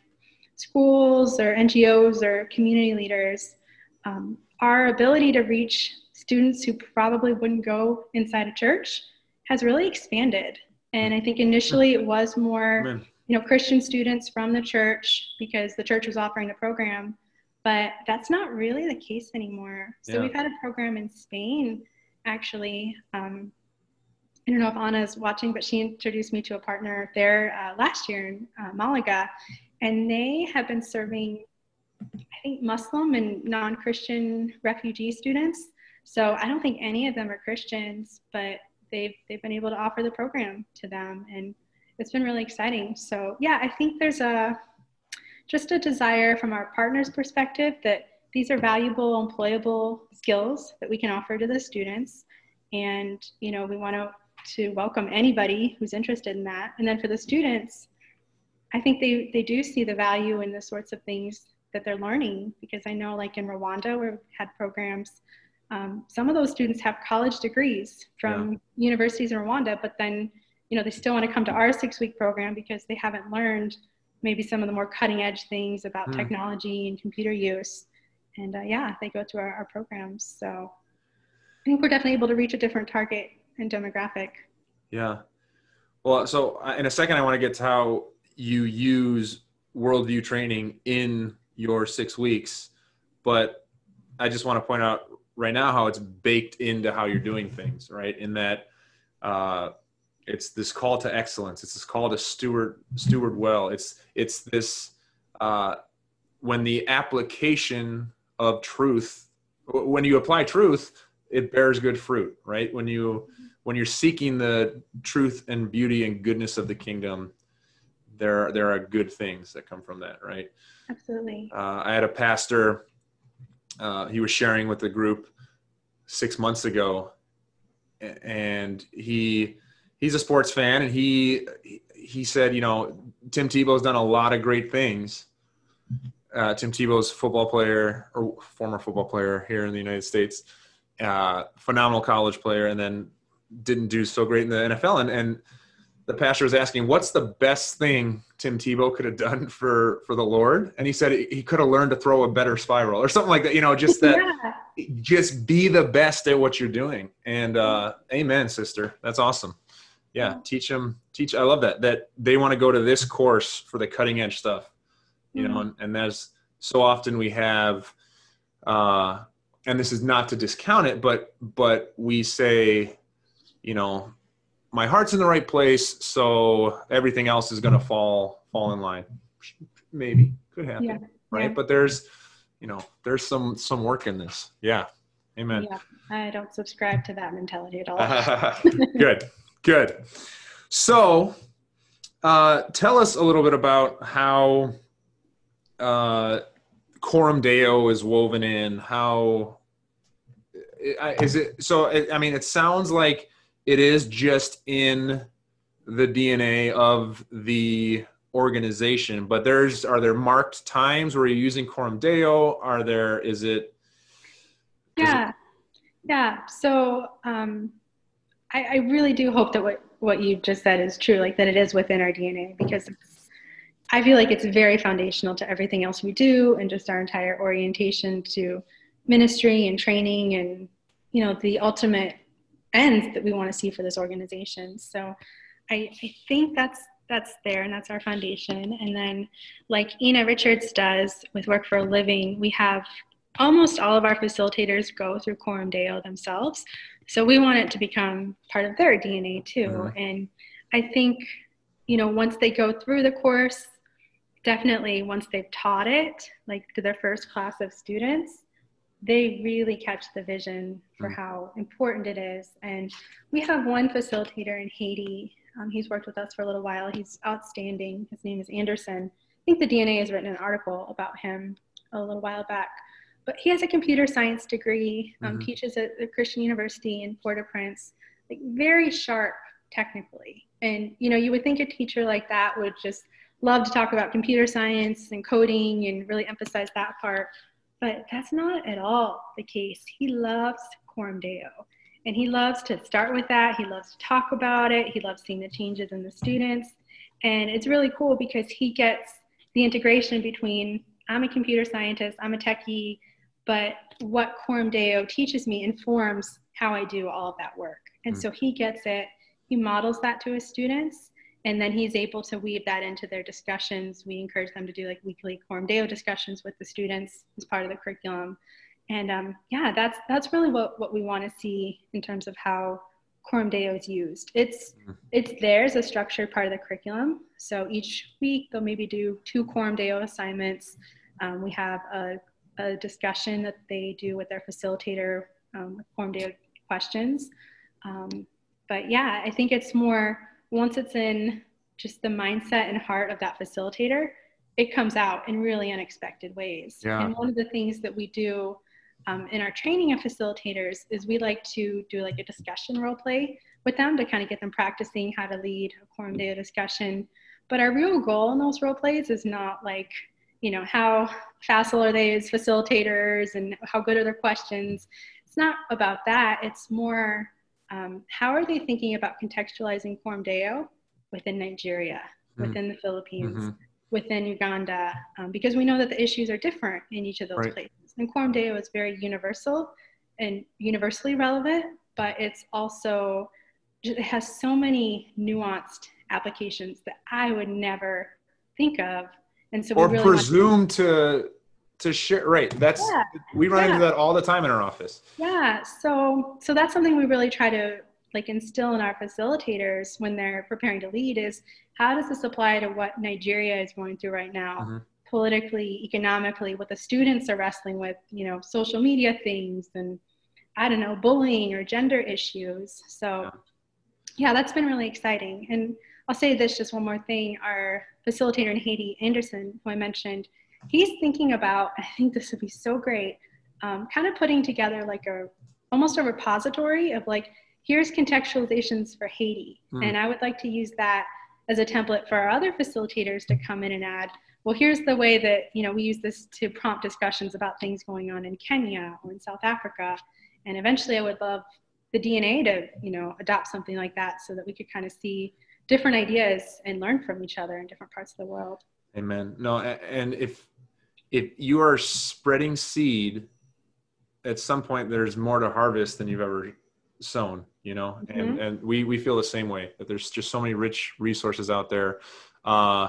schools or N G Os or community leaders, um, our ability to reach students who probably wouldn't go inside a church has really expanded. And I think initially it was more... Amen. You know, Christian students from the church, because the church was offering a program, but that's not really the case anymore. So yeah. we've had a program in Spain, actually. Um, I don't know if Anna's watching, but she introduced me to a partner there uh, last year in uh, Malaga, and they have been serving, I think, Muslim and non-Christian refugee students. So I don't think any of them are Christians, but they've, they've been able to offer the program to them, and it's been really exciting. So yeah, I think there's a, just a desire from our partners' perspective that these are valuable, employable skills that we can offer to the students. And, you know, we want to, to welcome anybody who's interested in that. And then for the students, I think they, they do see the value in the sorts of things that they're learning, because I know like in Rwanda, where we've had programs, um, some of those students have college degrees from yeah. universities in Rwanda, but then you know, they still want to come to our six-week program because they haven't learned maybe some of the more cutting-edge things about mm. technology and computer use. And uh, yeah, they go to our, our programs. So I think we're definitely able to reach a different target and demographic. Yeah. Well, so in a second, I want to get to how you use worldview training in your six weeks, but I just want to point out right now how it's baked into how you're doing things, right? In that uh, it's this call to excellence. It's this call to steward steward well. It's it's this uh, when the application of truth, when you apply truth, it bears good fruit, right? When you when you're seeking the truth and beauty and goodness of the kingdom, there are, there are good things that come from that, right? Absolutely. Uh, I had a pastor. Uh, he was sharing with the group six months ago, and he he's a sports fan, and he he said, you know, Tim Tebow's done a lot of great things. Uh, Tim Tebow's football player or former football player here in the United States, uh, phenomenal college player, and then didn't do so great in the N F L. And and the pastor was asking, what's the best thing Tim Tebow could have done for, for the Lord? And he said he could have learned to throw a better spiral or something like that, you know, just that, yeah. Just be the best at what you're doing. And uh, amen, sister. That's awesome. Yeah, yeah. Teach them, teach. I love that, that they want to go to this course for the cutting edge stuff, you mm-hmm. know, and, and that's so often we have, uh, and this is not to discount it, but, but we say, you know, my heart's in the right place, so everything else is going to fall fall in line. Maybe, could happen, yeah, right? Yeah. But there's, you know, there's some some work in this. Yeah, amen. Yeah, I don't subscribe to that mentality at all. Uh, good, good. So, uh, tell us a little bit about how uh, Coram Deo is woven in. How is it? So, I mean, it sounds like it is just in the D N A of the organization, but there's, are there marked times where you're using Coram Deo? Are there, is it? Yeah. Is it... Yeah. So, um, I, I really do hope that what, what you just said is true, like that it is within our D N A, because it's, I feel like it's very foundational to everything else we do and just our entire orientation to ministry and training and, you know, the ultimate ends that we want to see for this organization. So I, I think that's that's there, and that's our foundation. And then like Ina Richards does with Work for a Living, we have almost all of our facilitators go through Coram Deo themselves. So we want it to become part of their D N A too. Mm-hmm. And I think, you know, once they go through the course, definitely once they've taught it, like to their first class of students, they really catch the vision for how important it is. And we have one facilitator in Haiti. Um, he's worked with us for a little while. He's outstanding. His name is Anderson. I think the D N A has written an article about him a little while back. But he has a computer science degree, um, mm-hmm. teaches at the Christian University in Port-au-Prince, like very sharp technically. And, you know, you would think a teacher like that would just love to talk about computer science and coding and really emphasize that part. But that's not at all the case. He loves Coram Deo, and he loves to start with that. He loves to talk about it. He loves seeing the changes in the students. And it's really cool because he gets the integration between, I'm a computer scientist, I'm a techie, but what Coram Deo teaches me informs how I do all of that work. And mm-hmm. so he gets it, he models that to his students, and then he's able to weave that into their discussions. We encourage them to do like weekly Coram Deo discussions with the students as part of the curriculum. And um, yeah, that's that's really what, what we want to see in terms of how Coram Deo is used. It's, it's there as a structured part of the curriculum. So each week they'll maybe do two Coram Deo assignments. Um, we have a, a discussion that they do with their facilitator um, with Coram Deo questions. Um, but yeah, I think it's more, once it's in just the mindset and heart of that facilitator, it comes out in really unexpected ways. Yeah. And one of the things that we do um, in our training of facilitators is we like to do like a discussion role play with them to kind of get them practicing how to lead a Coram Deo discussion. But our real goal in those role plays is not like, you know, how facile are they as facilitators and how good are their questions? It's not about that. It's more, Um, how are they thinking about contextualizing Coram Deo within Nigeria, mm. within the Philippines, mm-hmm. within Uganda? Um, because we know that the issues are different in each of those right. places. And Coram Deo is very universal and universally relevant, but it's also, it has so many nuanced applications that I would never think of. And so, or we really presume to, to to share, right? That's, yeah. we run yeah. into that all the time in our office. Yeah, so, so that's something we really try to like instill in our facilitators when they're preparing to lead is, how does this apply to what Nigeria is going through right now? Mm-hmm. Politically, economically, what the students are wrestling with, you know, social media things and, I don't know, bullying or gender issues. So yeah. yeah, that's been really exciting. And I'll say this, just one more thing, our facilitator in Haiti, Anderson, who I mentioned, he's thinking about, I think this would be so great, um, kind of putting together like a, almost a repository of like, here's contextualizations for Haiti. Mm. And I would like to use that as a template for our other facilitators to come in and add, well, here's the way that, you know, we use this to prompt discussions about things going on in Kenya or in South Africa. And eventually I would love the D N A to, you know, adopt something like that so that we could kind of see different ideas and learn from each other in different parts of the world. Amen. No, and if, if you are spreading seed, at some point there's more to harvest than you've ever sown, you know, mm-hmm. and, and we, we feel the same way, that there's just so many rich resources out there. Uh,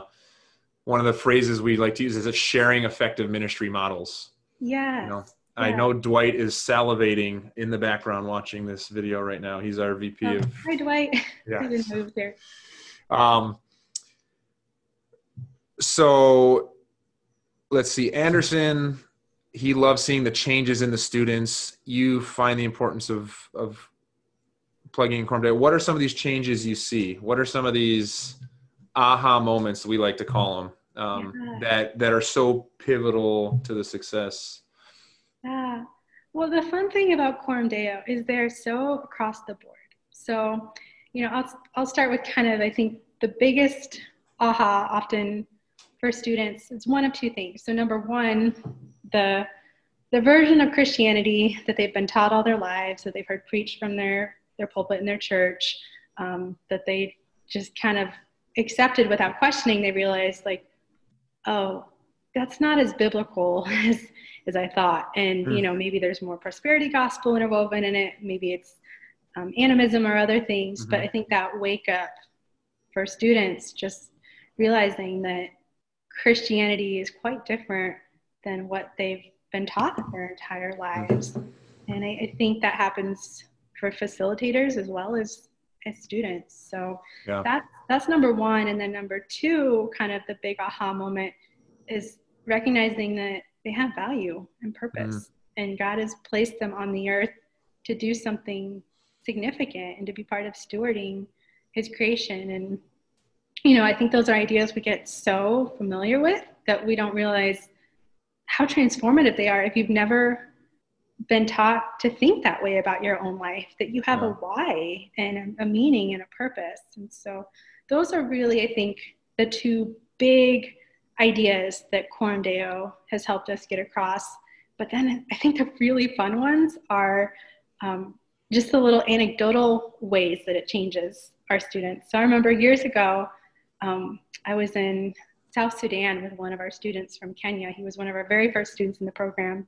one of the phrases we like to use is a sharing effective ministry models. Yeah. You know? Yeah. I know Dwight is salivating in the background watching this video right now. He's our V P oh, of... Hi, Dwight. Yeah. He moved there. Um, so let's see. Anderson, he loves seeing the changes in the students. You find the importance of, of plugging in CoramDeo. What are some of these changes you see? What are some of these aha moments, we like to call them, um, yeah. that, that are so pivotal to the success? Yeah. Well, the fun thing about CoramDeo is they're so across the board. So, you know, I'll, I'll start with kind of, I think the biggest aha often for students is one of two things. So number one, the, the version of Christianity that they've been taught all their lives, that they've heard preached from their, their pulpit in their church, um, that they just kind of accepted without questioning, they realized like, oh, that's not as biblical as, as I thought. And, mm. you know, maybe there's more prosperity gospel interwoven in it. Maybe it's um, animism or other things. Mm-hmm. But I think that wake up for students, just realizing that Christianity is quite different than what they've been taught their entire lives. And I, I think that happens for facilitators as well as, as students. So yeah. that, that's number one. And then number two, kind of the big aha moment is recognizing that they have value and purpose, mm. and God has placed them on the earth to do something significant and to be part of stewarding his creation. And, you know, I think those are ideas we get so familiar with that we don't realize how transformative they are if you've never been taught to think that way about your own life, that you have yeah. a why and a meaning and a purpose. And so those are really, I think, the two big ideas that CoramDeo has helped us get across. But then I think the really fun ones are um, just the little anecdotal ways that it changes our students. So I remember years ago, um, I was in South Sudan with one of our students from Kenya. He was one of our very first students in the program.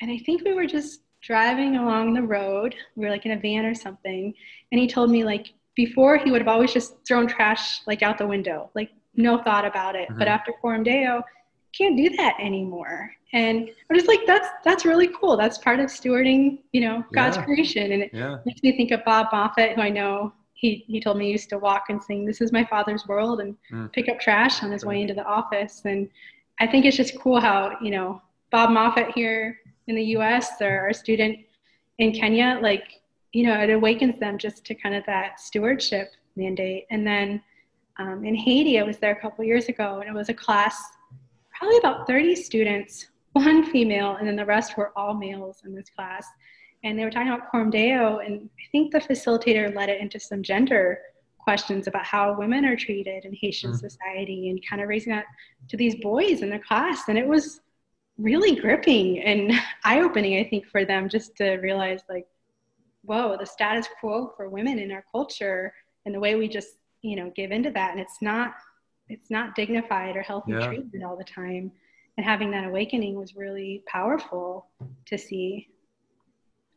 And I think we were just driving along the road. We were like in a van or something. And he told me like before he would have always just thrown trash like out the window, like no thought about it. Mm-hmm. But after CoramDeo, can't do that anymore. And I'm just like, that's, that's really cool. That's part of stewarding, you know, God's yeah. creation. And it yeah. makes me think of Bob Moffitt, who I know, he, he told me he used to walk and sing, "This is my Father's world," and mm. pick up trash on his way into the office. And I think it's just cool how, you know, Bob Moffitt here in the U S or our student in Kenya, like, you know, it awakens them just to kind of that stewardship mandate. And then Um, in Haiti, I was there a couple years ago, and it was a class, probably about thirty students, one female, and then the rest were all males in this class. And they were talking about CoramDeo, and I think the facilitator led it into some gender questions about how women are treated in Haitian mm. society, and kind of raising that to these boys in the class. And it was really gripping and eye-opening, I think, for them just to realize, like, whoa, the status quo for women in our culture and the way we just you know, give into that. And it's not, it's not dignified or healthy yeah. treatment all the time. And having that awakening was really powerful to see.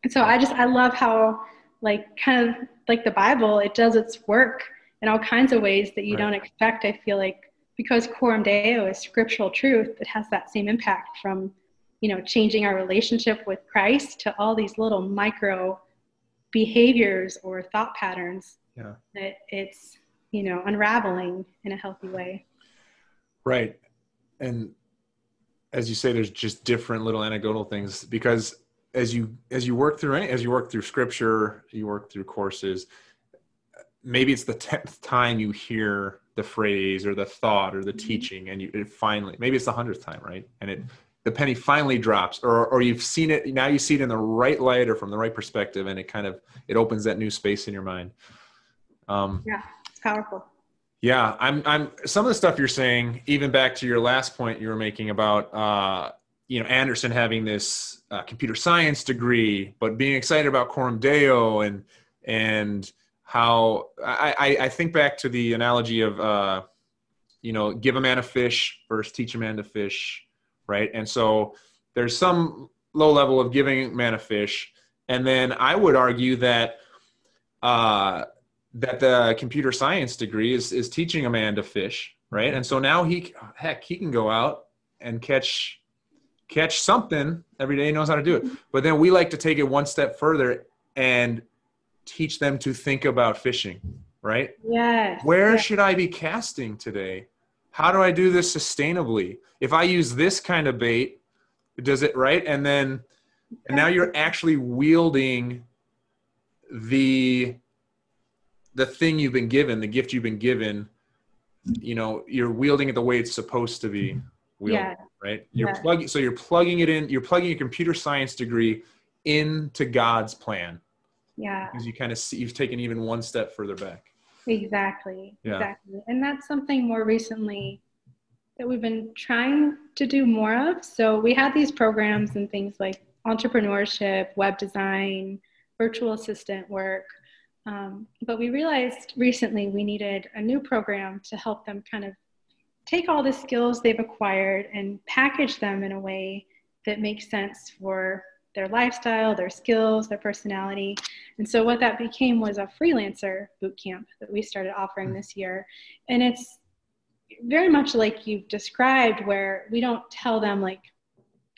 And so I just, I love how like, kind of like the Bible, it does its work in all kinds of ways that you right. don't expect. I feel like because CoramDeo is scriptural truth, it has that same impact from you know, changing our relationship with Christ to all these little micro behaviors or thought patterns yeah. that it's, you know, unraveling in a healthy way. Right. And as you say, there's just different little anecdotal things, because as you, as you work through any, as you work through scripture, you work through courses, maybe it's the tenth time you hear the phrase or the thought or the mm-hmm. teaching, and you it finally, maybe it's the hundredth time, right? And it, the penny finally drops, or, or you've seen it, now you see it in the right light or from the right perspective, and it kind of, it opens that new space in your mind. Um, yeah, it's powerful. Yeah, I'm, I'm, some of the stuff you're saying, even back to your last point you were making about, uh, you know, Anderson having this uh, computer science degree, but being excited about Coram Deo, and, and how I, I think back to the analogy of, uh, you know, give a man a fish, first teach a man to fish. Right. And so there's some low level of giving man a fish. And then I would argue that, uh, that the computer science degree is, is teaching a man to fish. Right. And so now he, heck, he can go out and catch, catch something every day. He knows how to do it. But then we like to take it one step further and teach them to think about fishing. Right. Yes. Where yes. should I be casting today? How do I do this sustainably? If I use this kind of bait, does it right? And then, and now you're actually wielding the, the thing you've been given, the gift you've been given, you know, you're wielding it the way it's supposed to be wielded, yeah. right? You're yeah. plugging, so you're plugging it in, you're plugging a computer science degree into God's plan. Yeah. Because you kind of see, you've taken even one step further back. Exactly. Yeah. Exactly. And that's something more recently that we've been trying to do more of. So we had these programs and things like entrepreneurship, web design, virtual assistant work. Um, but we realized recently we needed a new program to help them kind of take all the skills they've acquired and package them in a way that makes sense for their lifestyle, their skills, their personality. And so what that became was a freelancer boot camp that we started offering this year. And it's very much like you've described, where we don't tell them like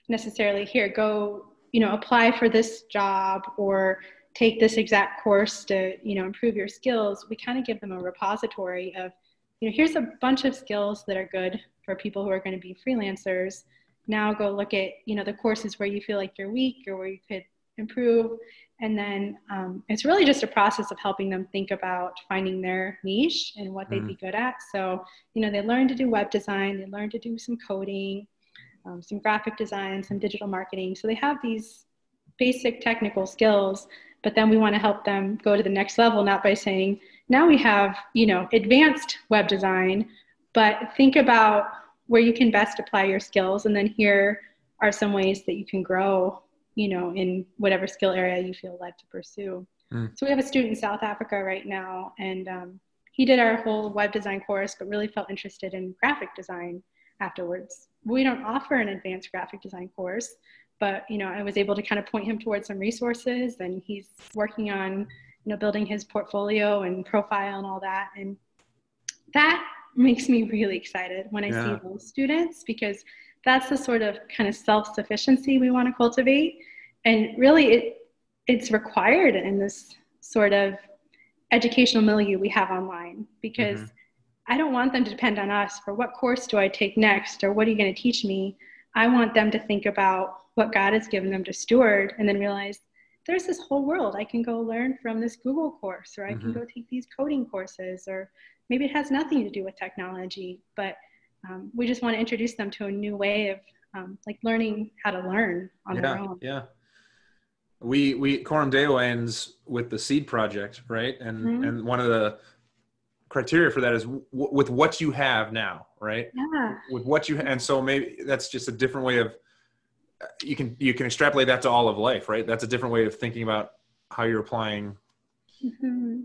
necessarily, here, go, you know, apply for this job or take this exact course to, you know, improve your skills. We kind of give them a repository of, you know, here's a bunch of skills that are good for people who are going to be freelancers. Now go look at, you know, the courses where you feel like you're weak or where you could improve. And then um, it's really just a process of helping them think about finding their niche and what they'd mm. be good at. So, you know, they learn to do web design, they learn to do some coding, um, some graphic design, some digital marketing. So they have these basic technical skills, but then we want to help them go to the next level, not by saying, now we have, you know, advanced web design, but think about where you can best apply your skills. And then here are some ways that you can grow, you know, in whatever skill area you feel led to pursue. Mm. So we have a student in South Africa right now, and um, he did our whole web design course, but really felt interested in graphic design afterwards. We don't offer an advanced graphic design course, but, you know, I was able to kind of point him towards some resources, and he's working on, you know, building his portfolio and profile and all that. And that makes me really excited when I yeah. see those students, because that's the sort of kind of self-sufficiency we want to cultivate. And really it it's required in this sort of educational milieu we have online, because mm-hmm. I don't want them to depend on us for what course do I take next or what are you going to teach me. I want them to think about what God has given them to steward, and then realize there's this whole world. I can go learn from this Google course, or I mm-hmm. can go take these coding courses, or maybe it has nothing to do with technology, but um, we just want to introduce them to a new way of um, like learning how to learn on yeah, their own. Yeah. We, we, Coram Deo ends with the seed project, right? And, mm-hmm. and one of the criteria for that is w with what you have now, right? Yeah. With what you, and so maybe that's just a different way of, you can, you can extrapolate that to all of life, right? That's a different way of thinking about how you're applying mm-hmm.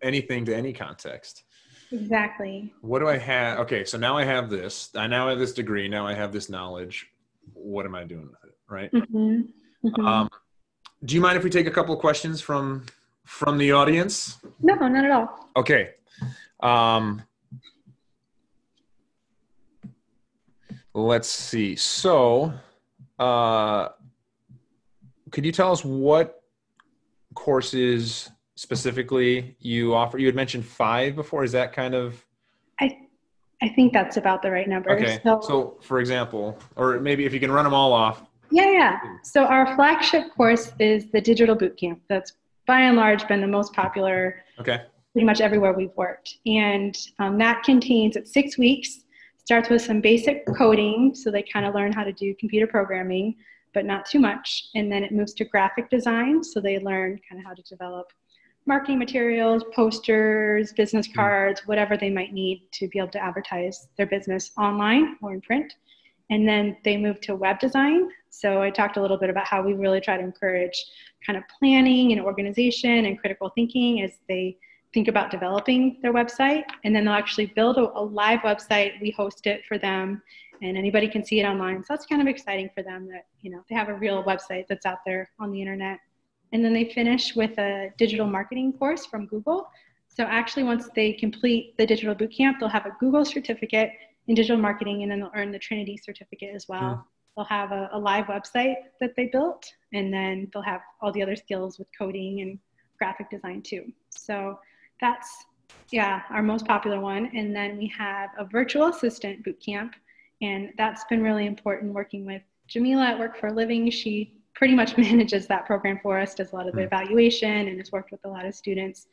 anything to any context. Exactly. What do I have? Okay, so now I have this. I now have this degree. Now I have this knowledge. What am I doing with it, right? Mm-hmm. Mm-hmm. Um, do you mind if we take a couple of questions from from the audience? No, not at all. Okay. Um, let's see. So Uh, could you tell us what courses specifically you offer? You had mentioned five before. Is that kind of? I, I think that's about the right number. Okay. So, so for example, or maybe if you can run them all off. Yeah, yeah. So our flagship course is the Digital Bootcamp. That's by and large been the most popular. Okay. Pretty much everywhere we've worked. And um, that contains, it's six weeks, starts with some basic coding, so they kind of learn how to do computer programming, but not too much. And then it moves to graphic design, so they learn kind of how to develop marketing materials, posters, business cards, whatever they might need to be able to advertise their business online or in print. And then they move to web design. So I talked a little bit about how we really try to encourage kind of planning and organization and critical thinking as they think about developing their website, and then they'll actually build a, a live website. We host it for them and anybody can see it online. So that's kind of exciting for them that, you know, they have a real website that's out there on the internet. And then they finish with a digital marketing course from Google. So actually once they complete the Digital Bootcamp, they'll have a Google certificate in digital marketing, and then they'll earn the Trinity certificate as well. Yeah. They'll have a, a live website that they built, and then they'll have all the other skills with coding and graphic design too. So that's, yeah, our most popular one. And then we have a virtual assistant bootcamp, and that's been really important working with Jamila at Work for a Living. She pretty much manages that program for us, does a lot of the evaluation, and has worked with a lot of students.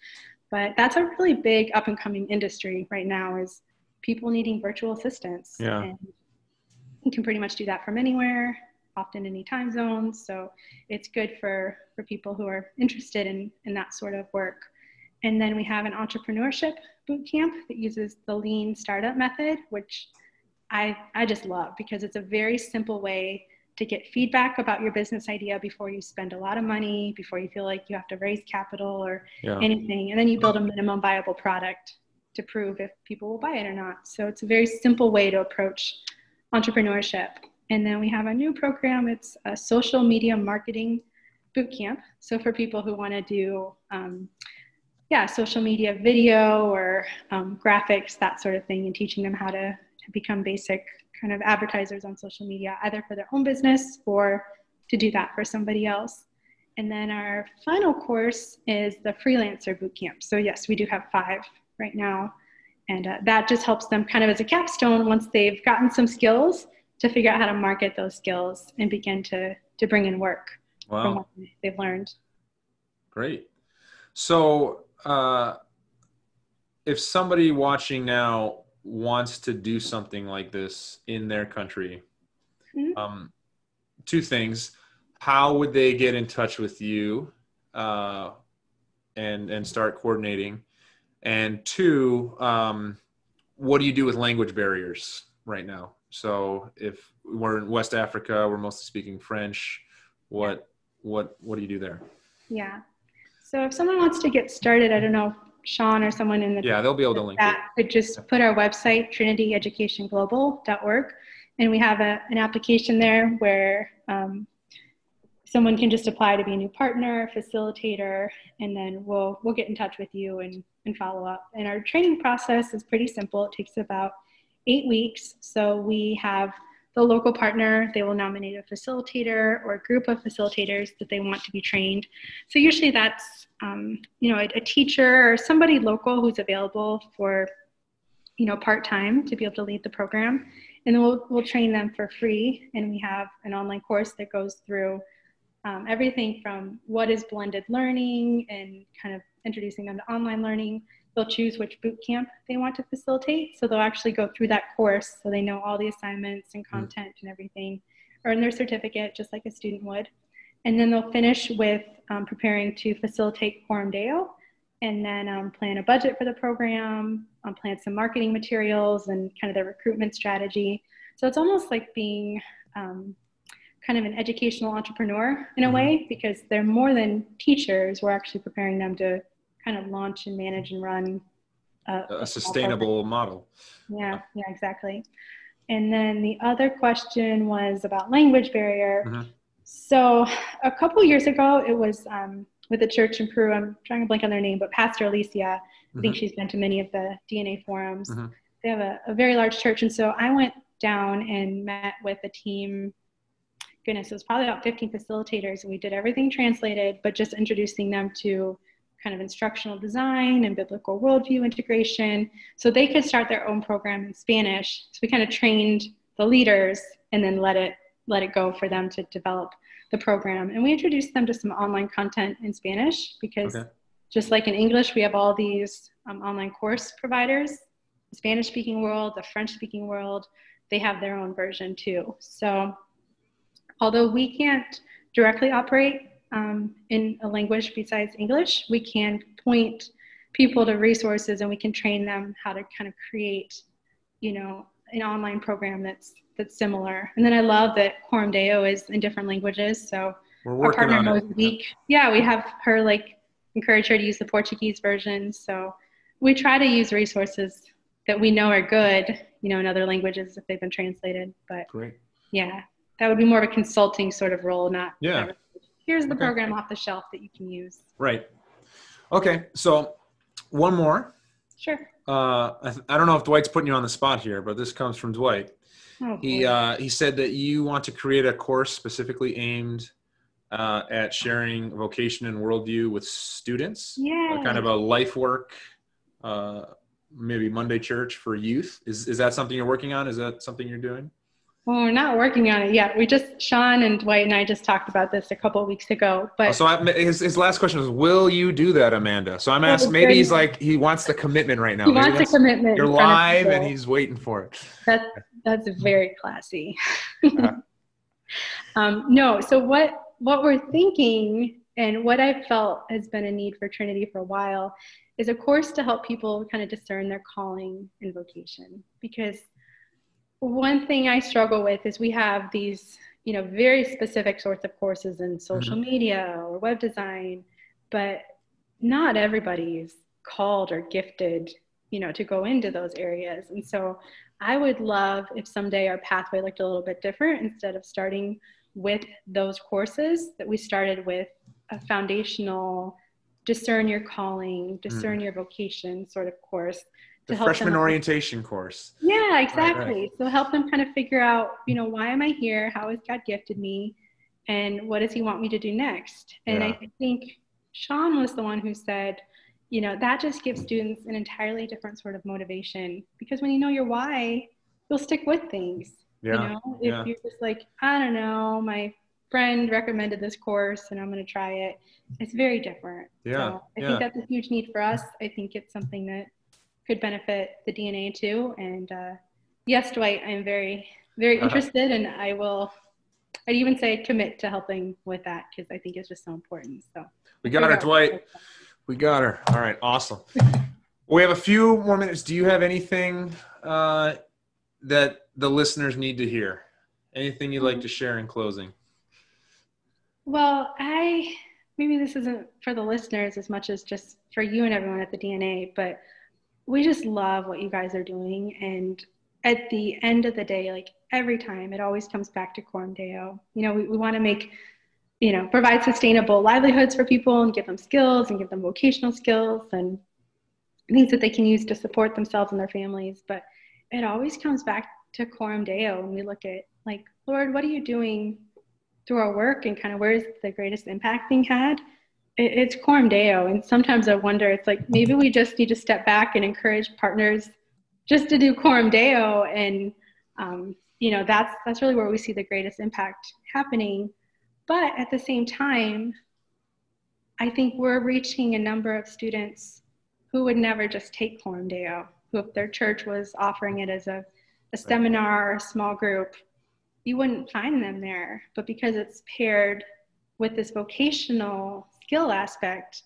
But that's a really big up and coming industry right now, is people needing virtual assistants. Yeah. And you can pretty much do that from anywhere, often any time zone. So it's good for, for people who are interested in, in that sort of work. And then we have an entrepreneurship bootcamp that uses the lean startup method, which I, I just love because it's a very simple way to get feedback about your business idea before you spend a lot of money, before you feel like you have to raise capital or yeah. anything. And then you build a minimum viable product to prove if people will buy it or not. So it's a very simple way to approach entrepreneurship. And then we have a new program. It's a social media marketing bootcamp. So for people who want to do um, yeah, social media, video, or um, graphics, that sort of thing, and teaching them how to become basic kind of advertisers on social media, either for their own business or to do that for somebody else. And then our final course is the freelancer bootcamp. So yes, we do have five right now. And uh, that just helps them kind of as a capstone once they've gotten some skills to figure out how to market those skills and begin to, to bring in work wow. from what they've learned. Great. So, Uh, if somebody watching now wants to do something like this in their country, mm-hmm. um, two things: how would they get in touch with you, uh, and and start coordinating? And two, um, what do you do with language barriers right now? So if we're in West Africa, we're mostly speaking French. What what what do you do there? Yeah. So if someone wants to get started, I don't know, Sean or someone in the yeah, they'll be able to link that could just put our website, Trinity Education Global dot org, and we have a, an application there where um, someone can just apply to be a new partner, facilitator, and then we'll we'll get in touch with you and and follow up. And our training process is pretty simple. It takes about eight weeks. So we have the local partner, they will nominate a facilitator or a group of facilitators that they want to be trained. So usually that's, um, you know, a, a teacher or somebody local who's available for, you know, part-time to be able to lead the program. And then we'll, we'll train them for free. And we have an online course that goes through um, everything from what is blended learning and kind of introducing them to online learning. They'll choose which boot camp they want to facilitate. So they'll actually go through that course so they know all the assignments and content and everything, earn their certificate just like a student would. And then they'll finish with um, preparing to facilitate Coram Deo, and then um, plan a budget for the program, um, plan some marketing materials and kind of their recruitment strategy. So it's almost like being um, kind of an educational entrepreneur in a way, because they're more than teachers. We're actually preparing them to kind of launch and manage and run a, a sustainable model. Yeah, yeah, exactly. And then the other question was about language barrier. Mm-hmm. So a couple years ago, it was um, with a church in Peru. I'm trying to blank on their name, but Pastor Alicia, I think mm-hmm. she's been to many of the D N A forums. Mm-hmm. They have a, a very large church. And so I went down and met with a team goodness, it was probably about fifteen facilitators, and we did everything translated, but just introducing them to kind of instructional design and biblical worldview integration, so they could start their own program in Spanish. So we kind of trained the leaders and then let it, let it go for them to develop the program. And we introduced them to some online content in Spanish, because okay. just like in English, we have all these um, online course providers, the Spanish-speaking world, the French-speaking world, they have their own version too. So although we can't directly operate Um, in a language besides English, we can point people to resources, and we can train them how to kind of create, you know, an online program that's that's similar. And then I love that Coram Deo is in different languages. So we're working our partner Mozambique, yeah, we have her like encourage her to use the Portuguese version. So we try to use resources that we know are good, you know, in other languages if they've been translated. But great, yeah, that would be more of a consulting sort of role, not yeah. Ever. Here's the okay. program off the shelf that you can use. Right. Okay. So one more. Sure. Uh, I, I don't know if Dwight's putting you on the spot here, but this comes from Dwight. Oh, he, uh, he said that you want to create a course specifically aimed uh, at sharing vocation and worldview with students. Yeah. Kind of a life work, uh, maybe Monday church for youth. Is, is that something you're working on? Is that something you're doing? Well, we're not working on it yet. We just, Sean and Dwight and I just talked about this a couple of weeks ago. But so I, his, his last question was, will you do that, Amanda? So I'm asking, maybe he's like, he wants the commitment right now. He maybe wants the commitment. You're live and he's waiting for it. That's, that's very classy. uh-huh. um, no, so what, what we're thinking and what I felt has been a need for Trinity for a while is a course to help people kind of discern their calling and vocation. Because one thing I struggle with is we have these, you know, very specific sorts of courses in social mm-hmm. media or web design, but not everybody is called or gifted, you know, to go into those areas. And so I would love if someday our pathway looked a little bit different. Instead of starting with those courses, that we started with a foundational discern your calling, discern mm-hmm. your vocation sort of course. The freshman orientation course. Yeah, exactly. Right, right. So help them kind of figure out, you know, why am I here? How has God gifted me? And what does he want me to do next? And yeah. I think Sean was the one who said, you know, that just gives students an entirely different sort of motivation, because when you know your why, you'll stick with things. Yeah. You know, if yeah. you're just like, I don't know, my friend recommended this course and I'm going to try it. It's very different. Yeah. So I yeah. think that's a huge need for us. I think it's something that could benefit the D N A too. And uh, yes, Dwight, I'm very, very uh-huh. interested, and I will, I'd even say commit to helping with that, because I think it's just so important. So we got her, Dwight. We got her. All right. Awesome. We have a few more minutes. Do you have anything uh, that the listeners need to hear? Anything you'd mm-hmm. like to share in closing? Well, I, maybe this isn't for the listeners as much as just for you and everyone at the D N A, but we just love what you guys are doing. And at the end of the day, like every time, it always comes back to Coram Deo. You know, we, we want to make, you know, provide sustainable livelihoods for people and give them skills and give them vocational skills and things that they can use to support themselves and their families. But it always comes back to Coram Deo when we look at like, Lord, what are you doing through our work, and kind of where is the greatest impact being had? It's Coram Deo. And sometimes I wonder, it's like, maybe we just need to step back and encourage partners just to do Coram Deo. And, um, you know, that's, that's really where we see the greatest impact happening. But at the same time, I think we're reaching a number of students who would never just take Coram Deo, who if their church was offering it as a, a seminar or a small group, you wouldn't find them there. But because it's paired with this vocational skill aspect,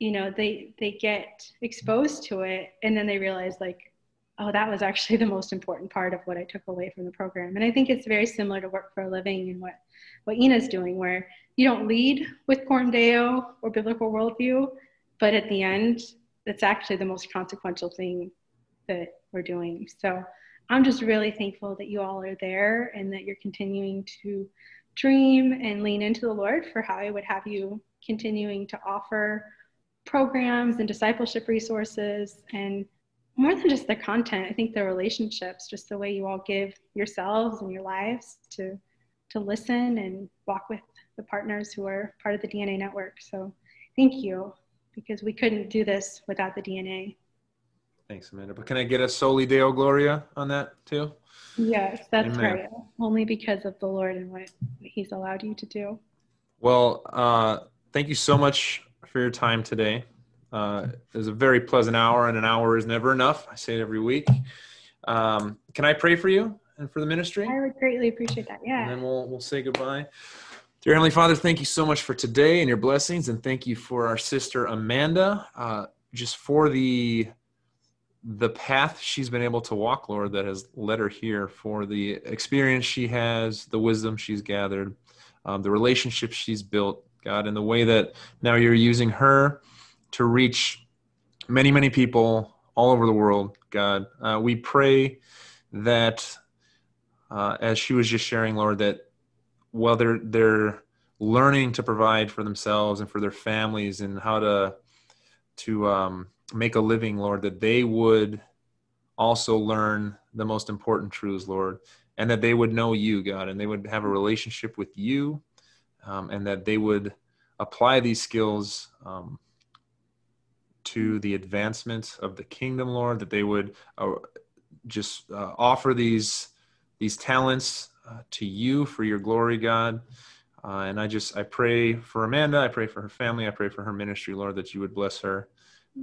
you know, they they get exposed to it, and then they realize like, oh, that was actually the most important part of what I took away from the program. And I think it's very similar to Work for a Living and what what Ina's doing, where you don't lead with Coram Deo or biblical worldview, but at the end, that's actually the most consequential thing that we're doing. So I'm just really thankful that you all are there and that you're continuing to dream and lean into the Lord for how I would have you continuing to offer programs and discipleship resources, and more than just the content, I think the relationships, just the way you all give yourselves and your lives to to listen and walk with the partners who are part of the D N A network. So thank you, because we couldn't do this without the D N A. Thanks, Amanda. But can I get a Soli Deo Gloria on that too? Yes, that's Amen. Right. Only because of the Lord and what he's allowed you to do. Well, uh, thank you so much for your time today. Uh, it was a very pleasant hour, and an hour is never enough. I say it every week. Um, can I pray for you and for the ministry? I would greatly appreciate that, yeah. And then we'll, we'll say goodbye. Dear Heavenly Father, thank you so much for today and your blessings, and thank you for our sister Amanda, uh, just for the, the path she's been able to walk, Lord, that has led her here, for the experience she has, the wisdom she's gathered, um, the relationships she's built, God, and the way that now you're using her to reach many, many people all over the world, God. Uh, we pray that, uh, as she was just sharing, Lord, that while they're, they're learning to provide for themselves and for their families and how to, to um, make a living, Lord, that they would also learn the most important truths, Lord, and that they would know you, God, and they would have a relationship with you, um, and that they would apply these skills um, to the advancement of the kingdom, Lord, that they would uh, just uh, offer these, these talents uh, to you for your glory, God. Uh, and I just, I pray for Amanda. I pray for her family. I pray for her ministry, Lord, that you would bless her.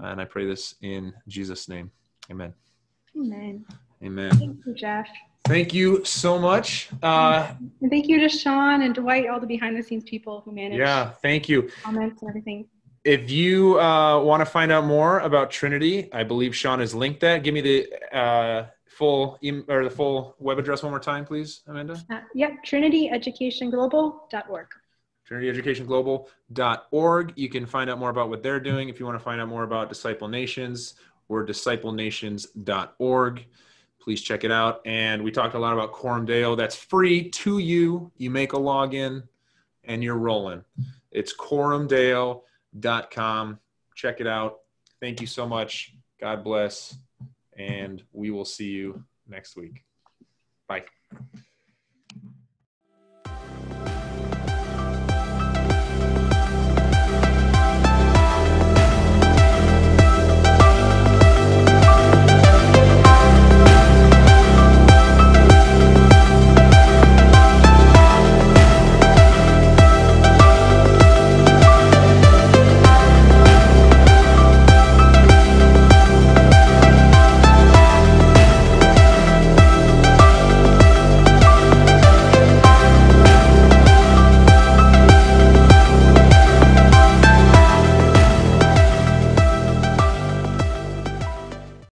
Uh, and I pray this in Jesus' name. Amen. Amen. Amen. Thank you, Jeff. Thank you so much. Uh, and thank you to Sean and Dwight, all the behind the scenes people who manage. Yeah, thank you. Comments and everything. If you uh, want to find out more about Trinity, I believe Sean has linked that. Give me the uh, full email, or the full web address one more time, please, Amanda. Uh, yep, Trinity Education Global dot org. Trinity Education Global dot org. You can find out more about what they're doing. If you want to find out more about Disciple Nations, we're Disciple Nations dot org. Please check it out. And we talked a lot about CoramDeo. That's free to you. You make a login, and you're rolling. It's CoramDeo. Dot com. Check it out. Thank you so much. God bless. And we will see you next week. Bye.